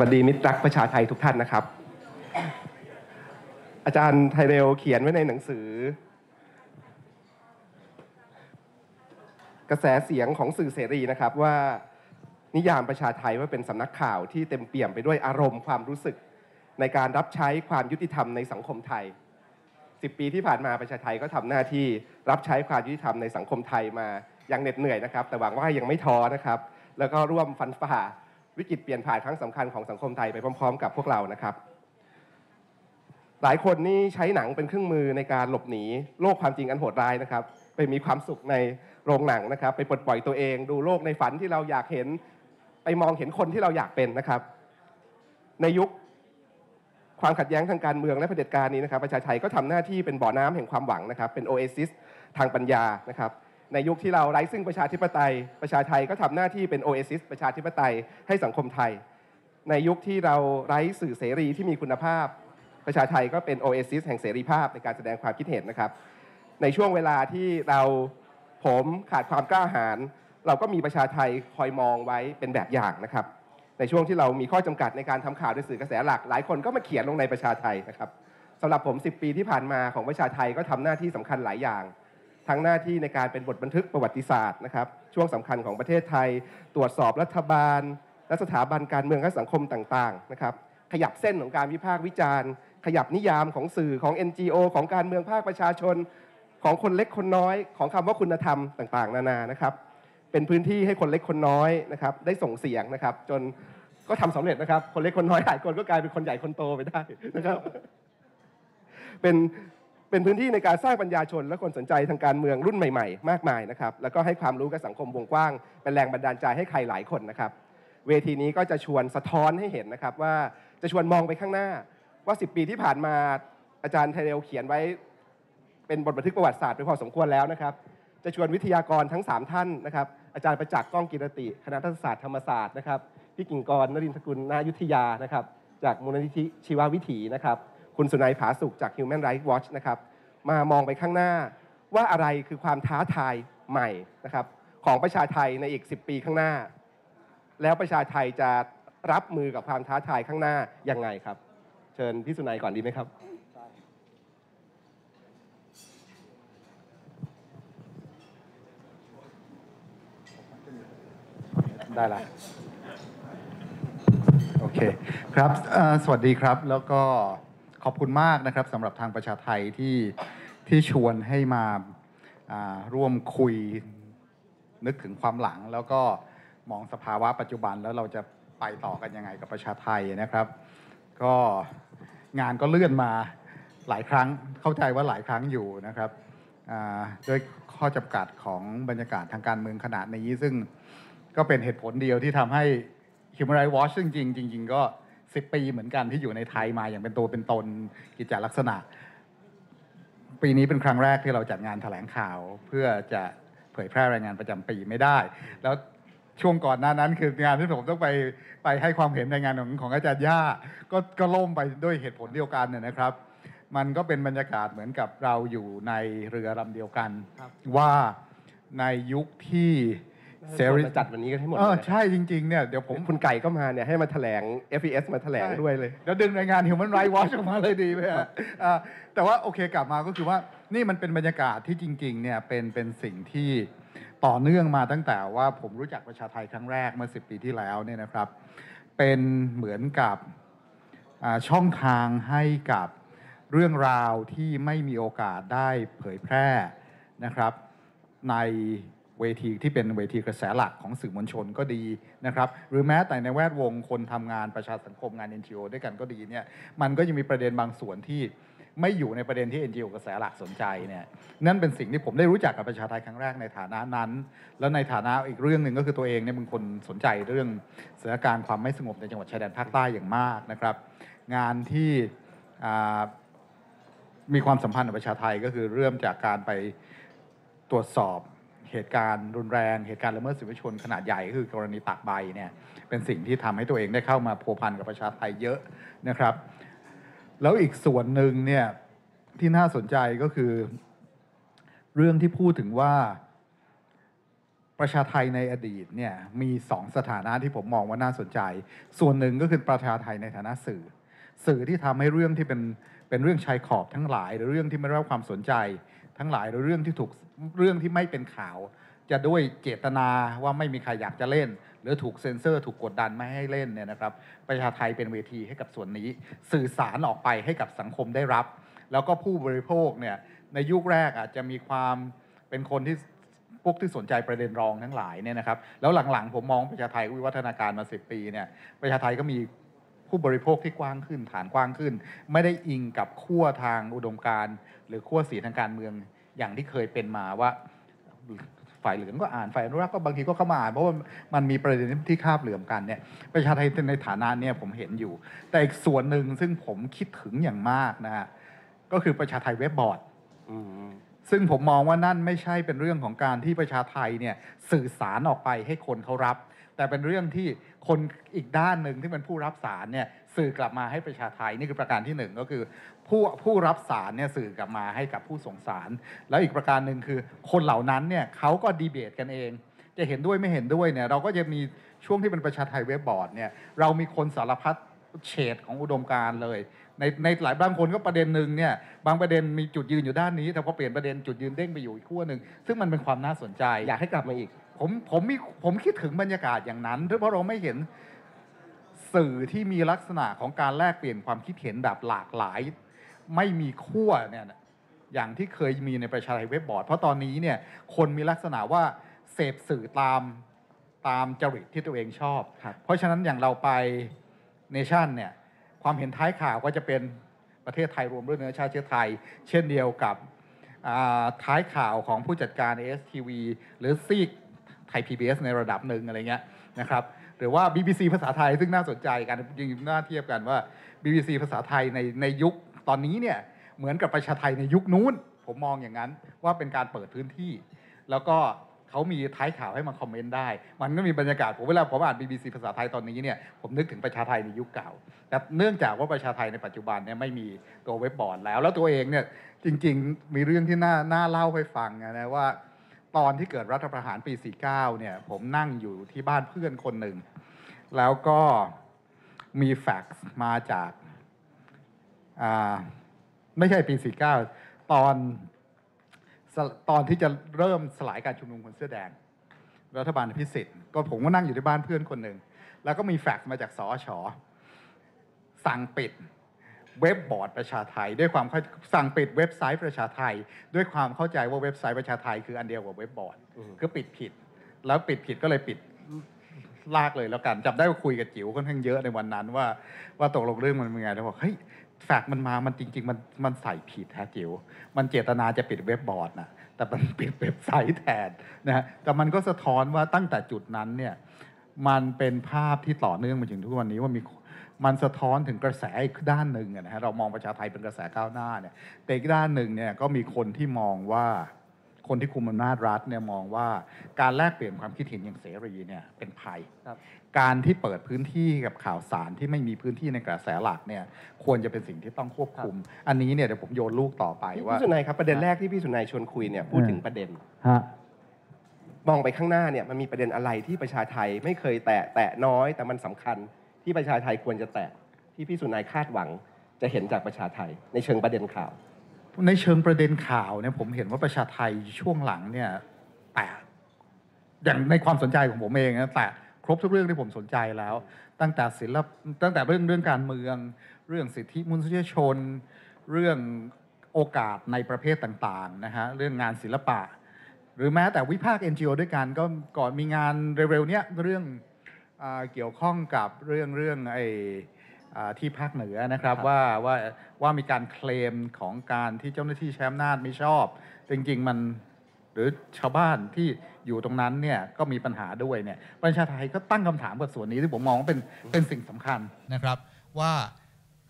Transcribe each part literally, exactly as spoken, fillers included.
วัสดีมิตรรักประชาไทยทุกท่านนะครับอาจารย์ไทเรลเขียนไว้ในหนังสือกระแสเสียงของสื่อเสรีนะครับว่านิยามประชาไทยว่าเป็นสำนักข่าวที่เต็มเปี่ยมไปด้วยอารมณ์ความรู้สึกในการรับใช้ความยุติธรรมในสังคมไทยสิบปีที่ผ่านมาประชาไทยก็ทำหน้าที่รับใช้ความยุติธรรมในสังคมไทยมาอย่างเหน็ดเหนื่อยนะครับแต่หวังว่ายังไม่ท้อนะครับแล้วก็ร่วมฟันฝ่าวิกฤตเปลี่ยนผ่านครั้งสำคัญของสังคมไทยไปพร้อมๆกับพวกเรานะครับหลายคนนี่ใช้หนังเป็นเครื่องมือในการหลบหนีโลกความจริงอันโหดร้ายนะครับไปมีความสุขในโรงหนังนะครับไปปลดปล่อยตัวเองดูโลกในฝันที่เราอยากเห็นไปมองเห็นคนที่เราอยากเป็นนะครับในยุคความขัดแย้งทางการเมืองและเผด็จการนี้นะครับประชาไทยก็ทำหน้าที่เป็นบ่อน้ำแห่งความหวังนะครับเป็นโอเอซิสทางปัญญานะครับในยุคที่เราไร้ซึ่งประชาธิปไตยประชาไทยก็ทำหน้าที่เป็นโอเอซิสประชาธิปไตยให้สังคมไทยในยุคที่เราไร้สื่อเสรีที่มีคุณภาพประชาไทยก็เป็นโอเอซิสแห่งเสรีภาพในการแสดงความคิดเห็นนะครับในช่วงเวลาที่เราผมขาดความกล้าหาญเราก็มีประชาไทยคอยมองไว้เป็นแบบอย่างนะครับในช่วงที่เรามีข้อจำกัดในการทำข่าวด้วยสื่อกระแสหลักหลายคนก็มาเขียนลงในประชาไทยนะครับสำหรับผมสิบปีที่ผ่านมาของประชาไทยก็ทำหน้าที่สำคัญหลายอย่างทั้งหน้าที่ในการเป็นบทบันทึกประวัติศาสตร์นะครับช่วงสำคัญของประเทศไทยตรวจสอบรัฐบาลและสถาบันการเมืองและสังคมต่างๆนะครับขยับเส้นของการวิพากษ์วิจารณ์ขยับนิยามของสื่อของ เอ็น จี โอ ของการเมืองภาคประชาชนของคนเล็กคนน้อยของคำว่าคุณธรรมต่างๆนานานะครับเป็นพื้นที่ให้คนเล็กคนน้อยนะครับได้ส่งเสียงนะครับจนก็ทำสำเร็จนะครับคนเล็กคนน้อยหลายคนก็กลายเป็นคนใหญ่คนโตไปได้นะครับเป็นเป็นพื้นที่ในการสร้างปัญญาชนและคนสนใจทางการเมืองรุ่นใหม่ๆมากมายนะครับแล้วก็ให้ความรู้กับสังคมวงกว้างเป็นแรงบันดาลใจให้ใครหลายคนนะครับเวทีนี้ก็จะชวนสะท้อนให้เห็นนะครับว่าจะชวนมองไปข้างหน้าว่าสิบปีที่ผ่านมาอาจารย์ไทเรลเขียนไว้เป็นบทบันทึกประวัติศาสตร์ไปพอสมควรแล้วนะครับจะชวนวิทยากรทั้งสามท่านนะครับอาจารย์ประจักษ์ก้องกิรติคณะรัฐศาสตร์ธรรมศาสตร์นะครับพี่กิ่งกรนรินทกุลนายุทธยานะครับจากมูลนิธิชีววิถีนะครับคุณสุนัยผาสุขจาก Human Rights Watch นะครับมามองไปข้างหน้าว่าอะไรคือความท้าทายใหม่นะครับของประชาไทยในอีกสิบปีข้างหน้าแล้วประชาไทยจะรับมือกับความท้าทายข้างหน้ายังไงครับเชิญพี่สุนัยก่อนดีไหมครับได้ละโอเคครับสวัสดีครับแล้วก็ขอบคุณมากนะครับสำหรับทางประชาไทยที่ที่ชวนให้มาร่วมคุยนึกถึงความหลังแล้วก็มองสภาวะปัจจุบันแล้วเราจะไปต่อกันยังไงกับประชาไทยนะครับก็งานก็เลื่อนมาหลายครั้งเข้าใจว่าหลายครั้งอยู่นะครับด้วยข้อจำกัดของบรรยากาศทางการเมืองขนาดนี้ซึ่งก็เป็นเหตุผลเดียวที่ทำให้ Human Rights Watch จริงๆจริงๆก็สิบปีเหมือนกันที่อยู่ในไทยมาอย่างเป็นตัวเป็นตนกิจลักษณะปีนี้เป็นครั้งแรกที่เราจัดงานแถลงข่าวเพื่อจะเผยแพร่รายงานประจำปีไม่ได้แล้วช่วงก่อนหน้านั้นคืองานที่ผมต้องไปไปให้ความเห็นในงานของของอาจารย์ย่าก็ก็ล่มไปด้วยเหตุผลเดียวกันเนี่ยนะครับมันก็เป็นบรรยากาศเหมือนกับเราอยู่ในเรือลำเดียวกันว่าในยุคที่เซรีจัดวันนี้กันให้หมดเลยใช่จริงๆเนี่ยเดี๋ยวผมคุณไก่ก็มาเนี่ยให้มาแถลง เอฟ อี เอส มาแถลงด้วยเลยแล้วดึงรายงาน Human Rights Watch ออกมาเลยดีไหมฮะแต่ว่าโอเคกลับมาก็คือว่านี่มันเป็นบรรยากาศที่จริงๆเนี่ยเป็นเป็นสิ่งที่ต่อเนื่องมาตั้งแต่ว่าผมรู้จักประชาไทยครั้งแรกเมื่อสิบปีที่แล้วเนี่ยนะครับเป็นเหมือนกับช่องทางให้กับเรื่องราวที่ไม่มีโอกาสได้เผยแพร่นะครับในเวทีที่เป็นเวทีกระแสหลักของสื่อมวลชนก็ดีนะครับหรือแม้แต่ในแวดวงคนทำงานประชาสังคมงาน เอ็น จี โอ ด้วยกันก็ดีเนี่ยมันก็ยังมีประเด็นบางส่วนที่ไม่อยู่ในประเด็นที่ เอ็น จี โอ กระแสหลักสนใจเนี่ยนั่นเป็นสิ่งที่ผมได้รู้จักกับประชาไทยครั้งแรกในฐานะนั้นแล้วในฐานะอีกเรื่องหนึ่งก็คือตัวเองเนี่ยเป็นคนสนใจเรื่องสถานการณ์ความไม่สงบในจังหวัดชายแดนภาคใต้อย่างมากนะครับงานที่มีความสัมพันธ์กับประชาไทยก็คือเริ่มจากการไปตรวจสอบเหตุการณ์รุนแรงเหตุการณ์ละเมิดสิทธิชนขนาดใหญ่คือกรณีตากใบเนี่ยเป็นสิ่งที่ทำให้ตัวเองได้เข้ามาพัวพันกับประชาไทยเยอะนะครับแล้วอีกส่วนหนึ่งเนี่ยที่น่าสนใจก็คือเรื่องที่พูดถึงว่า ประชาไทยในอดีตเนี่ยมีสองสถานะที่ผมมองว่าน่าสนใจส่วนหนึ่งก็คือประชาไทยในฐานะสื่อสื่อที่ทำให้เรื่องที่เป็นเป็นเรื่องชายขอบทั้งหลายหรือเรื่องที่ไม่ได้รับความสนใจทั้งหลายหรือเรื่องที่ถูกเรื่องที่ไม่เป็นข่าวจะด้วยเจตนาว่าไม่มีใครอยากจะเล่นหรือถูกเซ็นเซอร์ถูกกดดันไม่ให้เล่นเนี่ยนะครับประชาไทยเป็นเวทีให้กับส่วนนี้สื่อสารออกไปให้กับสังคมได้รับแล้วก็ผู้บริโภคเนี่ยในยุคแรกอาจจะมีความเป็นคนที่พวกที่สนใจประเด็นรองทั้งหลายเนี่ยนะครับแล้วหลังๆผมมองประชาไทยวิวัฒนาการมาสิบปีเนี่ยประชาไทยก็มีผู้บริโภคที่กว้างขึ้นฐานกว้างขึ้นไม่ได้อิงกับขั้วทางอุดมการณ์หรือขั้วสีทางการเมืองอย่างที่เคยเป็นมาว่าฝ่ายเหลืองก็อ่านฝ่ายอนุรักษ์ก็บางทีก็เข้ามาอ่านเพราะว่ามันมีประเด็นที่คาบเหลื่อมกันเนี่ยประชาไทยในฐานะเนี่ยผมเห็นอยู่แต่อีกส่วนหนึ่งซึ่งผมคิดถึงอย่างมากนะฮะก็คือประชาไทยเว็บบอร์ดซึ่งผมมองว่านั่นไม่ใช่เป็นเรื่องของการที่ประชาไทยเนี่ยสื่อสารออกไปให้คนเขารับแต่เป็นเรื่องที่คนอีกด้านหนึ่งที่เป็นผู้รับสารเนี่ยสื่อกลับมาให้ประชาไทยนี่คือประการที่หนึ่งก็คือผู้ผู้รับสารเนี่ยสื่อกลับมาให้กับผู้ส่งสารแล้วอีกประการหนึ่งคือคนเหล่านั้นเนี่ยเขาก็ดีเบตกันเองจะเห็นด้วยไม่เห็นด้วยเนี่ยเราก็จะมีช่วงที่เป็นประชาไทยเว็บบอร์ดเนี่ยเรามีคนสารพัดเฉดของอุดมการณ์เลยในในหลายบางคนก็ประเด็นหนึ่งเนี่ยบางประเด็นมีจุดยืนอยู่ด้านนี้แต่พอเปลี่ยนประเด็นจุดยืนเด้งไปอยู่อีกขั้วหนึ่งซึ่งมันเป็นความน่าสนใจอยากให้กลับมาอีกผมผมมีผมคิดถึงบรรยากาศอย่างนั้นเพราะเราไม่เห็นสื่อที่มีลักษณะของการแลกเปลี่ยนความคิดเห็นแบบหลากหลายไม่มีขั้วเนี่ยอย่างที่เคยมีในประชาไทยเว็บบอร์ดเพราะตอนนี้เนี่ยคนมีลักษณะว่าเสพสื่อตามตามจริตที่ตัวเองชอบเพราะฉะนั้นอย่างเราไปเนชั่นเนี่ยความเห็นท้ายข่าวก็จะเป็นประเทศไทยรวมด้วยเนื้อชาติเชื้อไทยเช่นเดียวกับท้ายข่าวของผู้จัดการ เอ เอส ที วี หรือซีกไทย พี บี เอส ในระดับหนึ่งอะไรเงี้ยนะครับหรือว่า บี บี ซี ภาษาไทยซึ่งน่าสนใจกันจริงๆน่าเทียบกันว่า บี บี ซี ภาษาไทยในในยุคตอนนี้เนี่ยเหมือนกับประชาไทยในยุคนู้นผมมองอย่างนั้นว่าเป็นการเปิดพื้นที่แล้วก็เขามีท้ายข่าวให้มาคอมเมนต์ได้มันก็มีบรรยากาศผมเวลาผมอ่าน บี บี ซี ภาษาไทยตอนนี้เนี่ยผมนึกถึงประชาไทยในยุคเก่าแต่เนื่องจากว่าประชาไทยในปัจจุบันเนี่ยไม่มีตัวเว็บบอร์ดแล้วแล้วตัวเองเนี่ยจริงๆมีเรื่องที่น่าน่าเล่าให้ฟังนะว่าตอนที่เกิดรัฐประหารปีสี่สิบเก้าเนี่ยผมนั่งอยู่ที่บ้านเพื่อนคนหนึ่งแล้วก็มีแฟกซ์มาจากอ่าไม่ใช่ปีสี่สิบเก้าตอนตอนที่จะเริ่มสลายการชุมนุมคนเสื้อแดงรัฐบาลพิสิทธิ์ก็ผมก็นั่งอยู่ที่บ้านเพื่อนคนหนึ่งแล้วก็มีแฟกซ์มาจากสอชอสั่งปิดเว็บบอร์ดประชาไทยด้วยความสั่งปิดเว็บไซต์ประชาไทยด้วยความเข้าใจว่าเว็บไซต์ประชาไทยคืออันเดียวกับเว็บบอร์ดคือปิดผิดแล้วปิดผิดก็เลยปิดลากเลยแล้วกันจำได้ว่าคุยกับจิ๋วค่อนข้างเยอะในวันนั้นว่าว่าตกลงเรื่องมันเป็นไงแล้วบอกเฮ้ยแฟกซ์มันมามันจริงๆมันมันใส่ผิดฮะจิ๋วมันเจตนาจะปิดเว็บบอร์ดนะแต่มันปิดเว็บไซต์แทนนะฮะแต่มันก็สะท้อนว่าตั้งแต่จุดนั้นเนี่ยมันเป็นภาพที่ต่อเนื่องมาถึงทุกวันนี้ว่ามีมันสะท้อนถึงกระแสอีกด้านหนึ่งนะฮะเรามองประชาไทยเป็นกระแสก้าวหน้าเนี่ยแต่อีกด้านหนึ่งเนี่ยก็มีคนที่มองว่าคนที่คุมอำนาจรัฐเนี่ยมองว่าการแลกเปลี่ยนความคิดเห็นอย่างเสรีเนี่ยเป็นภัยการที่เปิดพื้นที่กับข่าวสารที่ไม่มีพื้นที่ในกระแสหลักเนี่ยควรจะเป็นสิ่งที่ต้องควบคุมอันนี้เนี่ยเดี๋ยวผมโยนลูกต่อไปว่าพี่สุนัยครับประเด็นแรกที่พี่สุนัยชวนคุยเนี่ยพูดถึงประเด็นมองไปข้างหน้าเนี่ยมันมีประเด็นอะไรที่ประชาไทยไม่เคยแตะแตะน้อยแต่มันสำคัญที่ประชาไทยควรจะแตะที่พี่สุนัยคาดหวังจะเห็นจากประชาไทยในเชิงประเด็นข่าวในเชิงประเด็นข่าวเนี่ยผมเห็นว่าประชาไทยช่วงหลังเนี่ยแต่อย่างในความสนใจของผมเองนะแต่ครบทุกเรื่องที่ผมสนใจแล้วตั้งแต่ศิลป์ตั้งแต่เรื่องเรื่องการเมืองเรื่องสิทธิมนุษยชนเรื่องโอกาสในประเภทต่างๆนะฮะเรื่องงานศิลปะหรือแม้แต่วิพากษ์ เอ็น จี โอ ด้วยกันก็ก่อนมีงานเร็วๆเนี้ยเรื่องเกี่ยวข้องกับเรื่องเรื่องไอที่ภาคเหนือนะครับว่าว่าว่ามีการเคลมของการที่เจ้าหน้าที่ใช้อำนาจไม่ชอบจริงๆมันหรือชาวบ้านที่อยู่ตรงนั้นเนี่ยก็มีปัญหาด้วยเนี่ยประชาไทยก็ตั้งคำถามกับส่วนนี้ที่ผมมองว่าเป็นเป็นสิ่งสำคัญนะครับว่า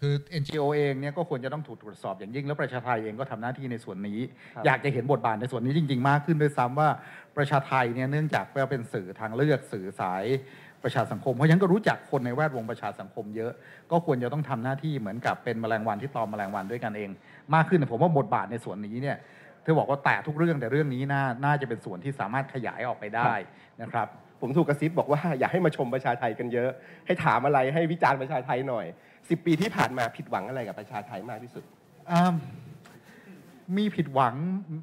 คือ เอ็น จี โอ เองเนี่ยก็ควรจะต้องถูกตรวจสอบอย่างยิ่งแล้วประชาไทยเองก็ทำหน้าที่ในส่วนนี้อยากจะเห็นบทบาทในส่วนนี้จริงๆมากขึ้นด้วยซ้ำว่าประชาไทยเนี่ยเนื่องจากเป็นสื่อทางเลือกสื่อสายประชาสังคมเพราะฉะนั้นก็รู้จักคนในแวดวงประชาสังคมเยอะก็ควรจะต้องทำหน้าที่เหมือนกับเป็นแมลงวันที่ตอมแมลงวันด้วยกันเองมากขึ้นผมว่าบทบาทในส่วนนี้เนี่ย เธอบอกว่าแต่ทุกเรื่องแต่เรื่องนี้น่าน่าจะเป็นส่วนที่สามารถขยายออกไปได้นะครับผมถูกกระซิบบอกว่าอยากให้มาชมประชาไทยกันเยอะให้ถามอะไรให้วิจารณ์ประชาไทยหน่อยสิบปีที่ผ่านมาผิดหวังอะไรกับประชาไทยมากที่สุดมีผิดหวัง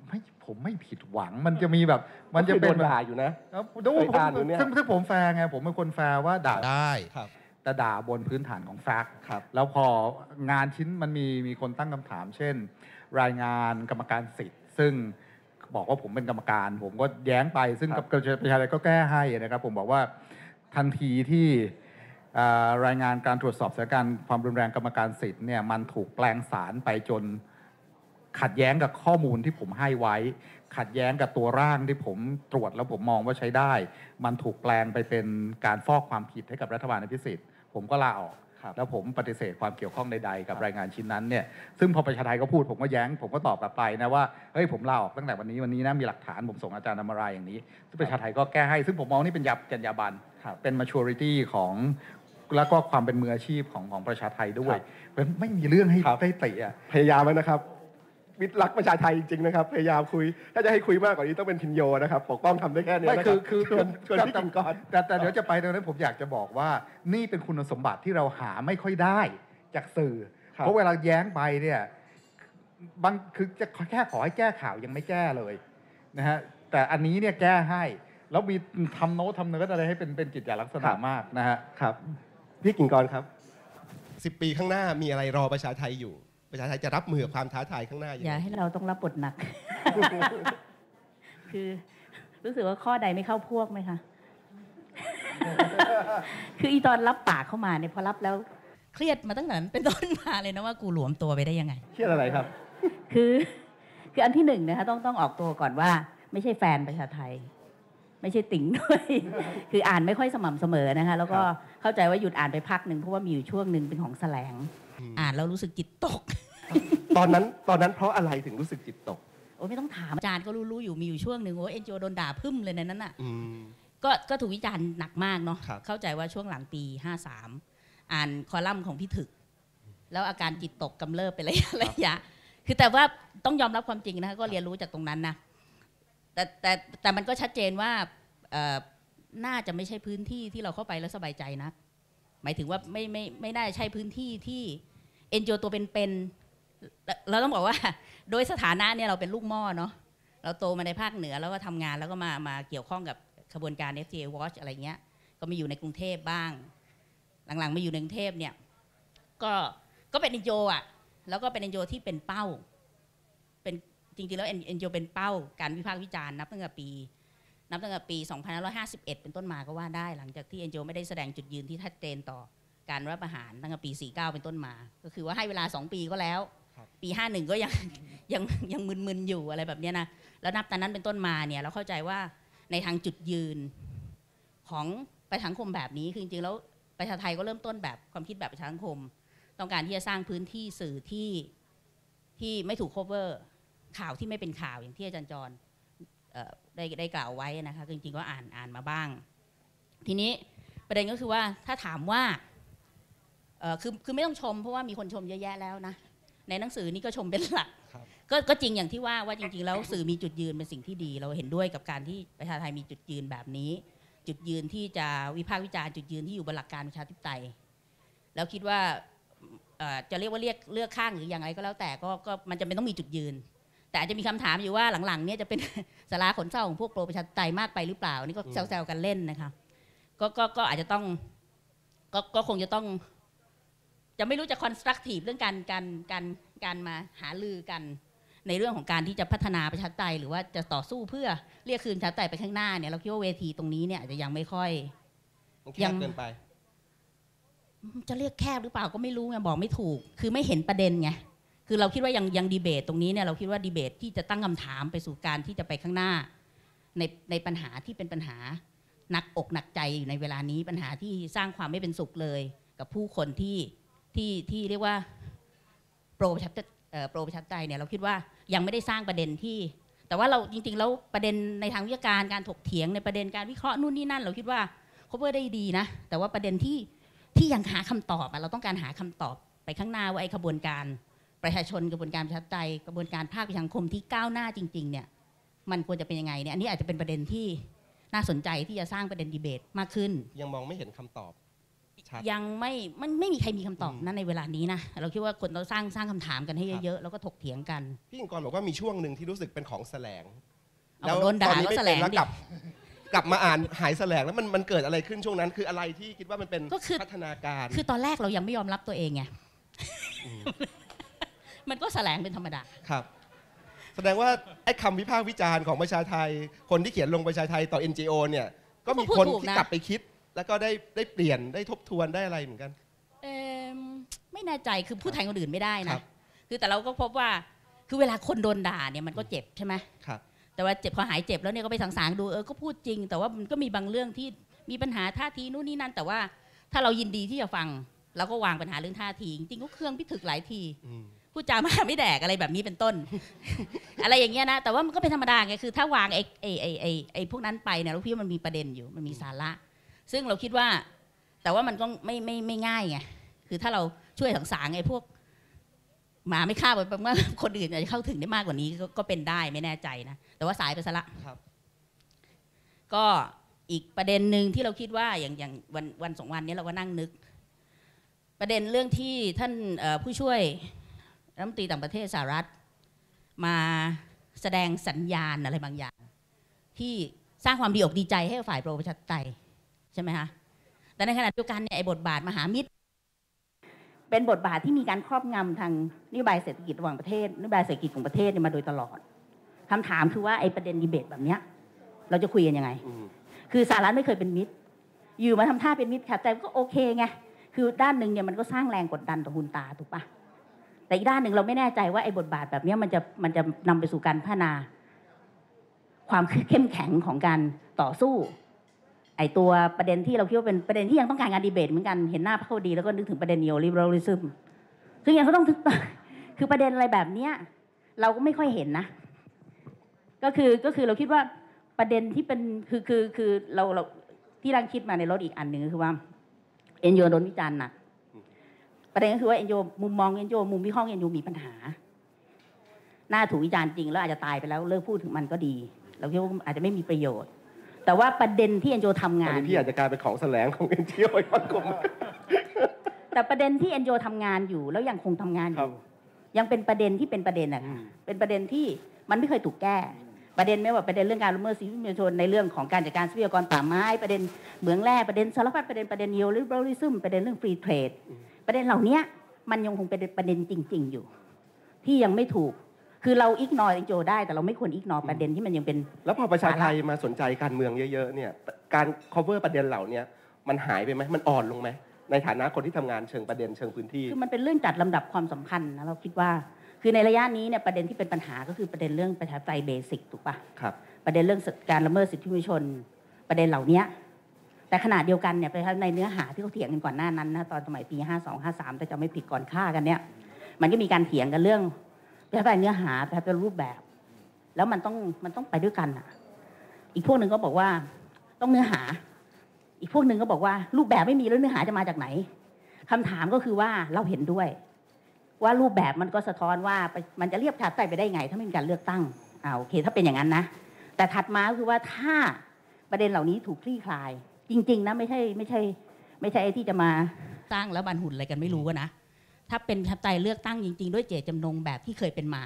ไม่ผมไม่ผิดหวังมันจะมีแบบมันจะเป็นด่าอยู่นะครับซึ่งซึ่งผมแฟร์ไงผมเป็นคนแฟร์ว่าด่าได้แต่ด่าบนพื้นฐานของแฟกต์แล้วพองานชิ้นมันมีมีคนตั้งคำถามเช่นรายงานกรรมการสิทธิ์ซึ่งบอกว่าผมเป็นกรรมการผมก็แย้งไปซึ่งกับประชาชนก็แก้ให้นะครับผมบอกว่าทันทีที่รายงานการตรวจสอบสถานการณ์ความรุนแรงกรรมการสิทธิ์เนี่ยมันถูกแปลงสารไปจนขัดแย้งกับข้อมูลที่ผมให้ไว้ขัดแย้งกับตัวร่างที่ผมตรวจแล้วผมมองว่าใช้ได้มันถูกแปลงไปเป็นการฟอกความผิดให้กับรัฐบาลอภิสิทธิ์ผมก็ลาออกแล้วผมปฏิเสธความเกี่ยวข้องใดๆกับรายงานชิ้นนั้นเนี่ยซึ่งพอประชาไทยก็พูดผมก็แย้งผมก็ตอบกลับไปนะว่าเฮ้ยผมลาออกตั้งแต่วันนี้วันนี้นะมีหลักฐานผมส่งอาจารย์อมราอย่างนี้ซึ่งประชาไทยก็แก้ให้ซึ่งผมมองนี่เป็นยับจรรยาบรรณเป็น maturity ของแล้วก็ความเป็นมืออาชีพของของประชาไทยด้วยมันไม่มีเรื่องให้ได้เตะพยายามแล้วนะครับมิตรรักประชาไทยจริงๆนะครับพยายามคุยถ้าจะให้คุยมากกว่านี้ต้องเป็นพินโยนะครับปกป้องทำได้แค่นี้นะครับคือชวนชวนพี่กินก่อนแต่แต่เดี๋ยวจะไปตรงนั้นผมอยากจะบอกว่านี่เป็นคุณสมบัติที่เราหาไม่ค่อยได้จากสื่อเพราะเวลาแย้งไปเนี่ยบางคือจะแค่ขอให้แก้ข่าวยังไม่แก้เลยนะฮะแต่อันนี้เนี่ยแก้ให้แล้วมีทำโน้ตทำเนื้ออะไรให้เป็นเป็นกิจลักษณะมากนะฮะครับพี่กินก่อนครับสิบปีข้างหน้ามีอะไรรอประชาไทยอยู่ประชาไทยจะรับมือกับความท้าทายข้างหน้าอย่าให้เราต้องรับบทหนักคือรู้สึกว่าข้อใดไม่เข้าพวกไหมคะคืออีตอนรับปากเข้ามาเนี่ยพอรับแล้วเครียดมาตั้งแต่เป็นต้นมาเลยนะว่ากูหลวมตัวไปได้ยังไงเครียดอะไรครับคือคืออันที่หนึ่งนะคะต้องต้องออกตัวก่อนว่าไม่ใช่แฟนประชาไทยไม่ใช่ติ่งด้วยคืออ่านไม่ค่อยสม่ำเสมอนะคะแล้วก็เข้าใจว่าหยุดอ่านไปพักหนึ่งเพราะว่ามีอยู่ช่วงหนึ่งเป็นของแสลงอ่านแล้วรู้สึกจิตตกตอนนั้นตอนนั้นเพราะอะไรถึงรู้สึกจิตตกโอ้ไม่ต้องถามอาจารย์ก็รู้ๆอยู่มีอยู่ช่วงหนึ่งโอ้เอ็นจีโอโดนด่าพึ่มเลยในนั้นน่ะก็ก็ถูกวิจารณ์หนักมากเนาะเข้าใจว่าช่วงหลังปีห้าสามอ่านคอลัมน์ของพี่ถึกแล้วอาการจิตตกกำเริบไประยะระยะคือแต่ว่าต้องยอมรับความจริงนะคะก็เรียนรู้จากตรงนั้นนะแต่แต่แต่มันก็ชัดเจนว่าน่าจะไม่ใช่พื้นที่ที่เราเข้าไปแล้วสบายใจนะหมายถึงว่าไม่ไม่ไม่ได้ใช้พื้นที่ที่เอ็นจีโอตัวเป็นๆเราต้องบอกว่าโดยสถานะเนี่ยเราเป็นลูกหม้อเนาะเราโตมาในภาคเหนือแล้วก็ทำงานแล้วก็มามาเกี่ยวข้องกับขบวนการ เอฟ ซี ซี ที Watch อะไรเงี้ยก็มาอยู่ในกรุงเทพบ้างหลังๆมาอยู่ในกรุงเทพเนี่ยก็ก็เป็นเอ็นจีโออ่ะแล้วก็เป็นเอ็นจีโอที่เป็นเป้าเป็นจริงๆแล้วเอ็นจีโอเป็นเป้าการวิพากษ์วิจารณ์นับตั้งแต่ปีนับตั้งแต่ปีสองพันห้าร้อยห้าสิบเอ็ดเป็นต้นมาก็ว่าได้หลังจากที่ เอ็น จี โอ ไม่ได้แสดงจุดยืนที่ชัดเจนต่อการรัฐประหารตั้งแต่ปีสี่สิบเก้าเป็นต้นมาก็คือว่าให้เวลาสองปีก็แล้วปีห้าสิบเอ็ดก็ยังยังยังมึนๆอยู่อะไรแบบนี้นะแล้วนับแต่นั้นเป็นต้นมาเนี่ยเราเข้าใจว่าในทางจุดยืนของประชาสังคมแบบนี้คือจริงๆแล้วประชาไทยก็เริ่มต้นแบบความคิดแบบประชาสังคมต้องการที่จะสร้างพื้นที่สื่อที่ที่ไม่ถูก cover ข่าวที่ไม่เป็นข่าวอย่างที่อาจารย์จรได้ได้กล่าวไว้นะคะจริงๆก็อ่านอ่านมาบ้างทีนี้ประเด็นก็คือว่าถ้าถามว่าคือคือไม่ต้องชมเพราะว่ามีคนชมเยอะแยะแล้วนะในหนังสือนี่ก็ชมเป็นหลักก็จริงอย่างที่ว่าว่าจริงๆแล้วสื่อมีจุดยืนเป็นสิ่งที่ดีเราเห็นด้วยกับการที่ประชาไทยมีจุดยืนแบบนี้จุดยืนที่จะวิพากษ์วิจารณ์จุดยืนที่อยู่บนหลักการประชาธิปไตยแล้วคิดว่าจะเรียกว่าเรียกเลือกข้างหรืออย่างไรก็แล้วแต่ก็มันจะเป็นต้องมีจุดยืนแต่อาจจะมีคำถามอยู่ว่าหลังๆเนี่ยจะเป็นสาระขนเศร้าของพวกโปรประชาธิปไตยมากไปหรือเปล่านี่ก็แซวๆกันเล่นนะคะก็ก็ก็อาจจะต้องก็ก็คงจะต้องจะไม่รู้จะคอนสตรักทีฟเรื่องการการการการมาหาลือกันในเรื่องของการที่จะพัฒนาประชาธิปไตยหรือว่าจะต่อสู้เพื่อเรียกคืนประชาธิปไตยไปข้างหน้าเนี่ยเราคิดว่าเวทีตรงนี้เนี่ยอาจจะยังไม่ค่อยยังเกินไปจะเรียกแคบหรือเปล่าก็ไม่รู้ไงบอกไม่ถูกคือไม่เห็นประเด็นไงคือเราคิดว่ายังยังดีเบตตรงนี้เนี่ยเราคิดว่าดีเบตที่จะตั้งคำถามไปสู่การที่จะไปข้างหน้าในในปัญหาที่เป็นปัญหาหนักอกหนักใจอยู่ในเวลานี้ปัญหาที่สร้างความไม่เป็นสุขเลยกับผู้คนที่ที่ที่เรียกว่าโปรประชาธิปไตยเนี่ยเราคิดว่ายังไม่ได้สร้างประเด็นที่แต่ว่าเราจริงๆแล้วประเด็นในทางวิชาการการถกเถียงในประเด็นการวิเคราะห์นู่นนี่นั่นเราคิดว่าครอบคลุมได้ดีนะแต่ว่าประเด็นที่ที่ยังหาคำตอบเราต้องการหาคำตอบไปข้างหน้าว่าไอ้ขบวนการ ประชาชนกระบวนการประชาธิปไตยกระบวนการภาคสังคมที่ก้าวหน้าจริงๆเนี่ยมันควรจะเป็นยังไงเนี่ยอันนี้อาจจะเป็นประเด็นที่น่าสนใจที่จะสร้างประเด็นดีเบตมากขึ้นยังมองไม่เห็นคำตอบยังไม่มันไม่มีใครมีคำตอบนั้นในเวลานี้นะเราคิดว่าคนเราสร้างสร้างคำถามกันให้เยอะๆแล้วก็ถกเถียงกันพี่ยิ่งกรบอกว่ามีช่วงหนึ่งที่รู้สึกเป็นของแสลงแล้วโดนด่าแล้วแสลงกลับกลับมาอ่านหายแสลงแล้วมันมันเกิดอะไรขึ้นช่วงนั้นคืออะไรที่คิดว่ามันเป็นพัฒนาการคือตอนแรกเรายังไม่ยอมรับตัวเองไงมันก็แสลงเป็นธรรมดาครับแสดงว่าไอ้คำวิพากษ์วิจารณ์ของประชาไทยคนที่เขียนลงประชาไทยต่อ เอ็น จี โอ เนี่ยก็มีคนที่กลับไปคิดแล้วก็ได้ได้เปลี่ยนได้ทบทวนได้อะไรเหมือนกันเออไม่แน่ใจคือพูดแทนคนอื่นไม่ได้นะคือแต่เราก็พบว่าคือเวลาคนโดนด่าเนี่ยมันก็เจ็บใช่ไหมครับแต่ว่าเจ็บพอหายเจ็บแล้วเนี่ยก็ไปสังสารดูเออก็พูดจริงแต่ว่ามันก็มีบางเรื่องที่มีปัญหาท่าทีนู่นนี่นั่นแต่ว่าถ้าเรายินดีที่จะฟังเราก็วางปัญหาเรื่องท่าทีจริงก็เครื่องพิถึกหลายทีพูดจามาไม่แดกอะไรแบบนี้เป็นต้น อะไรอย่างเงี้ยนะแต่ว่ามันก็เป็นธรรมดาไงคือถ้าวางไอ้ไอ้ไอ้ไอ้ไอ้พวกนั้นไปเนี่ยเราพี่มันมีประเด็นอยู่มันมีสาระซึ่งเราคิดว่าแต่ว่ามันก็ไม่ไม่ไม่ง่ายไงคือถ้าเราช่วยสังสารไอ้พวกหมาไม่ฆ่าไปเพราะว่าคนอื่นอาจจะเข้าถึงได้มากกว่านี้ก็เป็นได้ไม่แน่ใจนะแต่ว่าสายไปซะละก็อีกประเด็นหนึ่งที่เราคิดว่าอย่างอย่างวันวันสองวันนี้เราก็นั่งนึกประเด็นเรื่องที่ท่านผู้ช่วยรัฐมนตรีต่างประเทศสหรัฐมาแสดงสัญญาณอะไรบางอย่างที่สร้างความดีอกดีใจให้ฝ่ายประชาธิปไตยใช่ไหมคะแต่ในขณะเดียวกันเนี่ยไอ้บทบาทมหามิตรเป็นบทบาทที่มีการครอบงำทางนโยบายเศรษฐกิจระหว่างประเทศนโยบายเศรษฐกิจของประเทศเนี่ยมาโดยตลอดคำถามคือว่าไอ้ประเด็นดีเบตแบบเนี้ยเราจะคุยกันยังไงคือสหรัฐไม่เคยเป็นมิตรอยู่มาทำท่าเป็นมิตรขัดใจก็โอเคไงคือด้านหนึ่งเนี่ยมันก็สร้างแรงกดดันต่อคุณตาถูกปะแต่อีกด้านหนึ่งเราไม่แน่ใจว่าไอ้บทบาทแบบนี้มันจะมันจะนำไปสู่การพัฒนาความเข้มแข็งของการต่อสู้ไอ้ตัวประเด็นที่เราคิดว่าเป็นประเด็นที่ยังต้องการการดีเบตเหมือนกันเห็นหน้าพรรคเขาดีแล้วก็นึกถึงประเด็น นิโอลิเบอรัลลิซึม ซึ่งยังเขาต้องถึงคือประเด็นอะไรแบบนี้เราก็ไม่ค่อยเห็นนะก็คือก็คือเราคิดว่าประเด็นที่เป็นคือคือคือเราเราที่รังคิดมาในรถอีกอันหนึ่งคือว่าเอ็นโยโดนวิจารณ์หนักประเด็นก็คือว่าเอ็นโยมุมมองเอ็นโยมุมวิเคราะห์เอ็นโยมีปัญหาหน้าถูกวิจารณ์จริงแล้วอาจจะตายไปแล้วเลิกพูดถึงมันก็ดีเราคิดว่าอาจจะไม่มีประโยชน์แต่ว่าประเด็นที่เอ็นโยทำงานพี่อาจจะกลายเป็นของแสลงของเอ็นโยอีกคน แต่ประเด็นที่เอ็นโยทำงานอยู่แล้วยังคงทำงานอยู่ยังเป็นประเด็นที่เป็นประเด็นอะเป็นประเด็นที่มันไม่เคยถูกแก้ประเด็นไม่ว่าประเด็นเรื่องการละเมิดสิทธิมนุษยชนในเรื่องของการจัดการทรัพยากรป่าไม้ประเด็นเหมืองแร่ประเด็นสารพัดประเด็นประเด็นนิโอลิเบอรัลิซึมประเด็นเรื่องฟรีเทรดประเด็นเหล่านี้มันยังคงเป็นประเด็นจริงๆอยู่ที่ยังไม่ถูกคือเราอิกนอร์เอ็นโจได้แต่เราไม่ควรอิกนอร์ประเด็นที่มันยังเป็นแล้วพอประชาไทยมาสนใจการเมืองเยอะๆเนี่ยการ cover ประเด็นเหล่านี้มันหายไปไหมมันอ่อนลงไหมในฐานะคนที่ทำงานเชิงประเด็นเชิงพื้นที่คือมันเป็นเรื่องจัดลำดับความสำคัญนะเราคิดว่าคือในระยะนี้เนี่ยประเด็นที่เป็นปัญหาก็คือประเด็นเรื่องประชาธิปไตยเบสิกถูกป่ะครับประเด็นเรื่องการละเมิดสิทธิมนุษยชนประเด็นเหล่านี้แต่ขณะเดียวกันเนี่ยในเนื้อหาที่เขาเถียงกันก่อนหน้านั้นนะตอนสมัยปีห้าสอง ห้าสามแต่จะไม่ผิดก่อนฆ่ากันเนี่ยมันก็มีการเถียงกันเรื่องประชาธิปไตยเนื้อหาประชาธิปไตยรูปแบบแล้วมันต้องมันต้องไปด้วยกันอ่ะอีกพวกหนึ่งก็บอกว่าต้องเนื้อหาอีกพวกหนึ่งก็บอกว่ารูปแบบไม่มีแล้วเนื้อหาจะมาจากไหนคำถามก็คือว่าเราเห็นด้วยว่ารูปแบบมันก็สะท้อนว่ามันจะเรียบชาติไตไปได้ไงถ้าไม่มีการเลือกตั้งอ่าโอเคถ้าเป็นอย่างนั้นนะแต่ถัดมาก็คือว่าถ้าประเด็นเหล่านี้ถูกคลี่คลายจริงๆนะไม่ใช่ไม่ใช่ไม่ใช่ไอ้ที่จะมาสร้างแล้วบันหุ่นอะไรกันไม่รู้นะถ้าเป็นประชาธิปไตยเลือกตั้งจริงๆด้วยเจตจำนงแบบที่เคยเป็นมา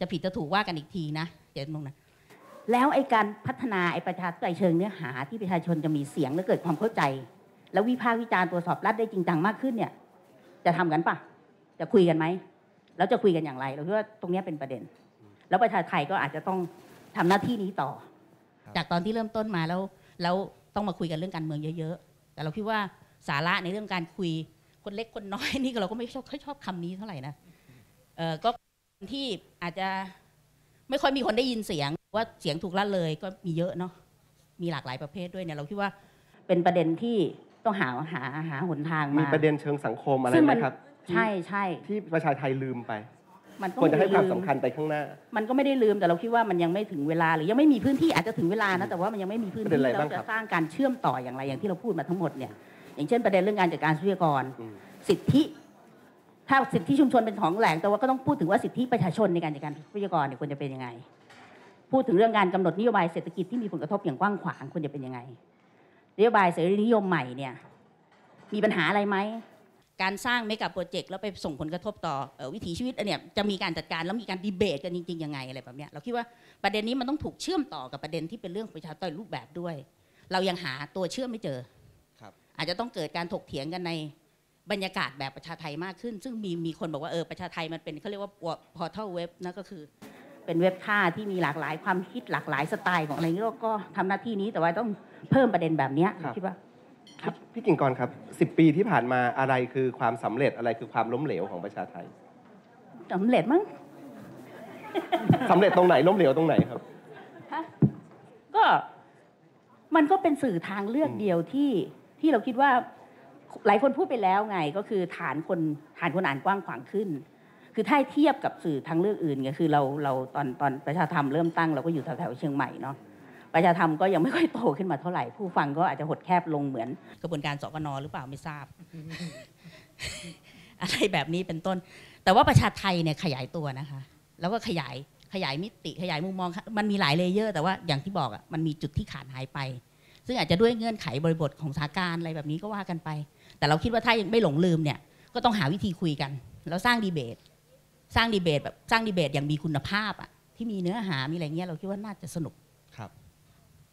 จะผิดจะถูกว่ากันอีกทีนะเจตจำนงนะแล้วไอ้การพัฒนาไอ้ประชาธิปไตยเชิงเนื้อหาที่ประชาชนจะมีเสียงและเกิดความเข้าใจแล้ววิพากษ์วิจารณ์ตรวจสอบรัฐได้จริงจังมากขึ้นเนี่ยจะทำกันปะจะคุยกันไหมแล้วจะคุยกันอย่างไรเราคิดว่าตรงนี้เป็นประเด็นแล้วประชาไทยก็อาจจะต้องทำหน้าที่นี้ต่อจากตอนที่เริ่มต้นมาแล้วแล้วต้องมาคุยกันเรื่องการเมืองเยอะๆแต่เราคิดว่าสาระในเรื่องการคุยคนเล็กคนน้อยนี่เราก็ไม่ชอบค่อยชอบคำนี้เท่าไหร่นะเออก็ที่อาจจะไม่ค่อยมีคนได้ยินเสียงว่าเสียงถูกละเลยก็มีเยอะเนาะมีหลากหลายประเภทด้วยเนี่ยเราคิดว่าเป็นประเด็นที่ต้องหาหาหาหนทางมามีประเด็นเชิงสังคมอะไรไหมครับใช่ใช่ที่ประชาไทยลืมไปมันควรจะให้ความสำคัญไปข้างหน้ามันก็ไม่ได้ลืมแต่เราคิดว่ามันยังไม่ถึงเวลาหรือยังไม่มีพื้นที่อาจจะถึงเวลานะแต่ว่ามันยังไม่มีพื้นที่เราจะสร้างการเชื่อมต่ออย่างไรอย่างที่เราพูดมาทั้งหมดเนี่ยอย่างเช่นประเด็นเรื่องการจัดการทรัพยากรสิทธิ ถ้าสิทธิชุมชนเป็นของแหล่งแต่ว่าก็ต้องพูดถึงว่าสิทธิประชาชนในการจัดการทรัพยากรเนี่ยควรจะเป็นยังไงพูดถึงเรื่องการกำหนดนโยบายเศรษฐกิจที่มีผลกระทบอย่างกว้างขวางควรจะเป็นยังไงนโยบายเสรีนิยมใหม่เนี่ยมีปัญหาอะไรไหมการสร้างเมกะโปรเจกต์แล้วไปส่งผลกระทบต่อวิถีชีวิตเนี่ยจะมีการจัดการแล้วมีการดีเบตกันจริงๆยังไงอะไรแบบนี้เราคิดว่าประเด็นนี้มันต้องถูกเชื่อมต่อกับประเด็นที่เป็นเรื่องประชาธิปไตยรูปแบบด้วยเรายังหาตัวเชื่อมไม่เจอครับอาจจะต้องเกิดการถกเถียงกันในบรรยากาศแบบประชาไทยมากขึ้นซึ่งมีมีคนบอกว่าเออประชาไทยมันเป็นเขาเรียกว่า portal web นะก็คือเป็นเว็บท่าที่มีหลากหลายความคิดหลากหลายสไตล์ของอะไรนี้ก็ทำหน้าที่นี้แต่ว่าต้องเพิ่มประเด็นแบบนี้คิดว่าพี่กิ่งกรครับสิบปีที่ผ่านมาอะไรคือความสำเร็จอะไรคือความล้มเหลวของประชาไทยสำเร็จมั้ง สำเร็จตรงไหนล้มเหลวตรงไหนครับก็มันก็เป็นสื่อทางเลือกเดียวที่ที่เราคิดว่าหลายคนพูดไปแล้วไงก็คือฐานคนฐานคนอ่านกว้างขวางขึ้นคือถ้าเทียบกับสื่อทางเลือกอื่นก็คือเราเราตอนตอนประชาธรรมเริ่มตั้งเราก็อยู่แถวแถวเชียงใหม่เนาะประชาธรรมก็ยังไม่ค่อยโตขึ้นมาเท่าไหร่ผู้ฟังก็อาจจะหดแคบลงเหมือนกระบวนการสกนหรือเปล่าไม่ทราบ อะไรแบบนี้เป็นต้นแต่ว่าประชาไทยเนี่ยขยายตัวนะคะแล้วก็ขยายขยายมิติขยายมุมมองมันมีหลายเลเยอร์แต่ว่าอย่างที่บอกอ่ะมันมีจุดที่ขาดหายไปซึ่งอาจจะด้วยเงื่อนไขบริบทของสถานการณ์อะไรแบบนี้ก็ว่ากันไปแต่เราคิดว่าถ้ายังไม่หลงลืมเนี่ยก็ต้องหาวิธีคุยกันแล้วสร้างดีเบตสร้างดีเบตแบบสร้างดีเบตอย่างมีคุณภาพอ่ะที่มีเนื้อหามีอะไรเงี้ยเราคิดว่าน่าจะสนุกครับ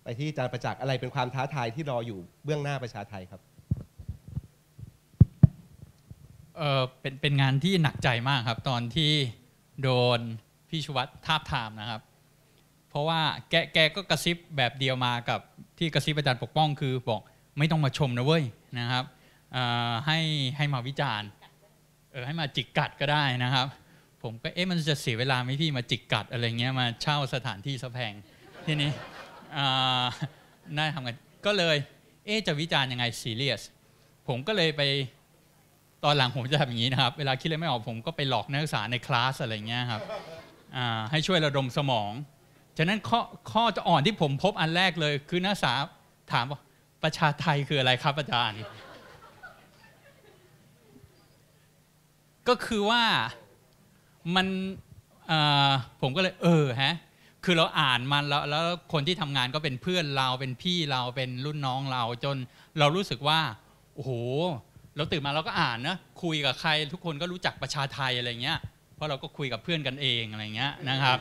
ไปที่อาจารย์ประจักษ์อะไรเป็นความท้าทายที่รออยู่เบื้องหน้าประชาไทยครับเออเป็นเป็นงานที่หนักใจมากครับตอนที่โดนพี่ชวัฒน์ทาบทามนะครับเพราะว่าแกแกก็กระซิบแบบเดียวมากับที่กระซิบอาจารย์ปกป้องคือบอกไม่ต้องมาชมนะเว้ยนะครับให้ให้มาวิจารณ์เออให้มาจิกกัดก็ได้นะครับผมก็เอ๊ะมันจะเสียเวลาไหมพี่มาจิกกัดอะไรเงี้ยมาเช่าสถานที่ซะแพงทีนี้น่าทำกันก็เลยเอ๊ะจะวิจารณ์ยังไงซีเรียสผมก็เลยไปตอนหลังผมจะทำอย่างนี้นะครับเวลาคิดอะไรไม่ออกผมก็ไปหลอกนักศึกษาในคลาสอะไรเงี้ยครับให้ช่วยระดมสมองฉะนั้นข้อข้อจะอ่อนที่ผมพบอันแรกเลยคือนักศึกษาถามว่าประชาไทยคืออะไรครับอาจารย์ก็คือว่ามันผมก็เลยเออฮะคือเราอ่านมันแล้วแล้วคนที่ทำงานก็เป็นเพื่อนเราเป็นพี่เราเป็นรุ่นน้องเราจนเรารู้สึกว่าโอ้โหเราตื่นมาเราก็อ่านนะคุยกับใครทุกคนก็รู้จักประชาไทยอะไรเงี้ยเพราะเราก็คุยกับเพื่อนกันเองอะไรเงี้ยนะครับ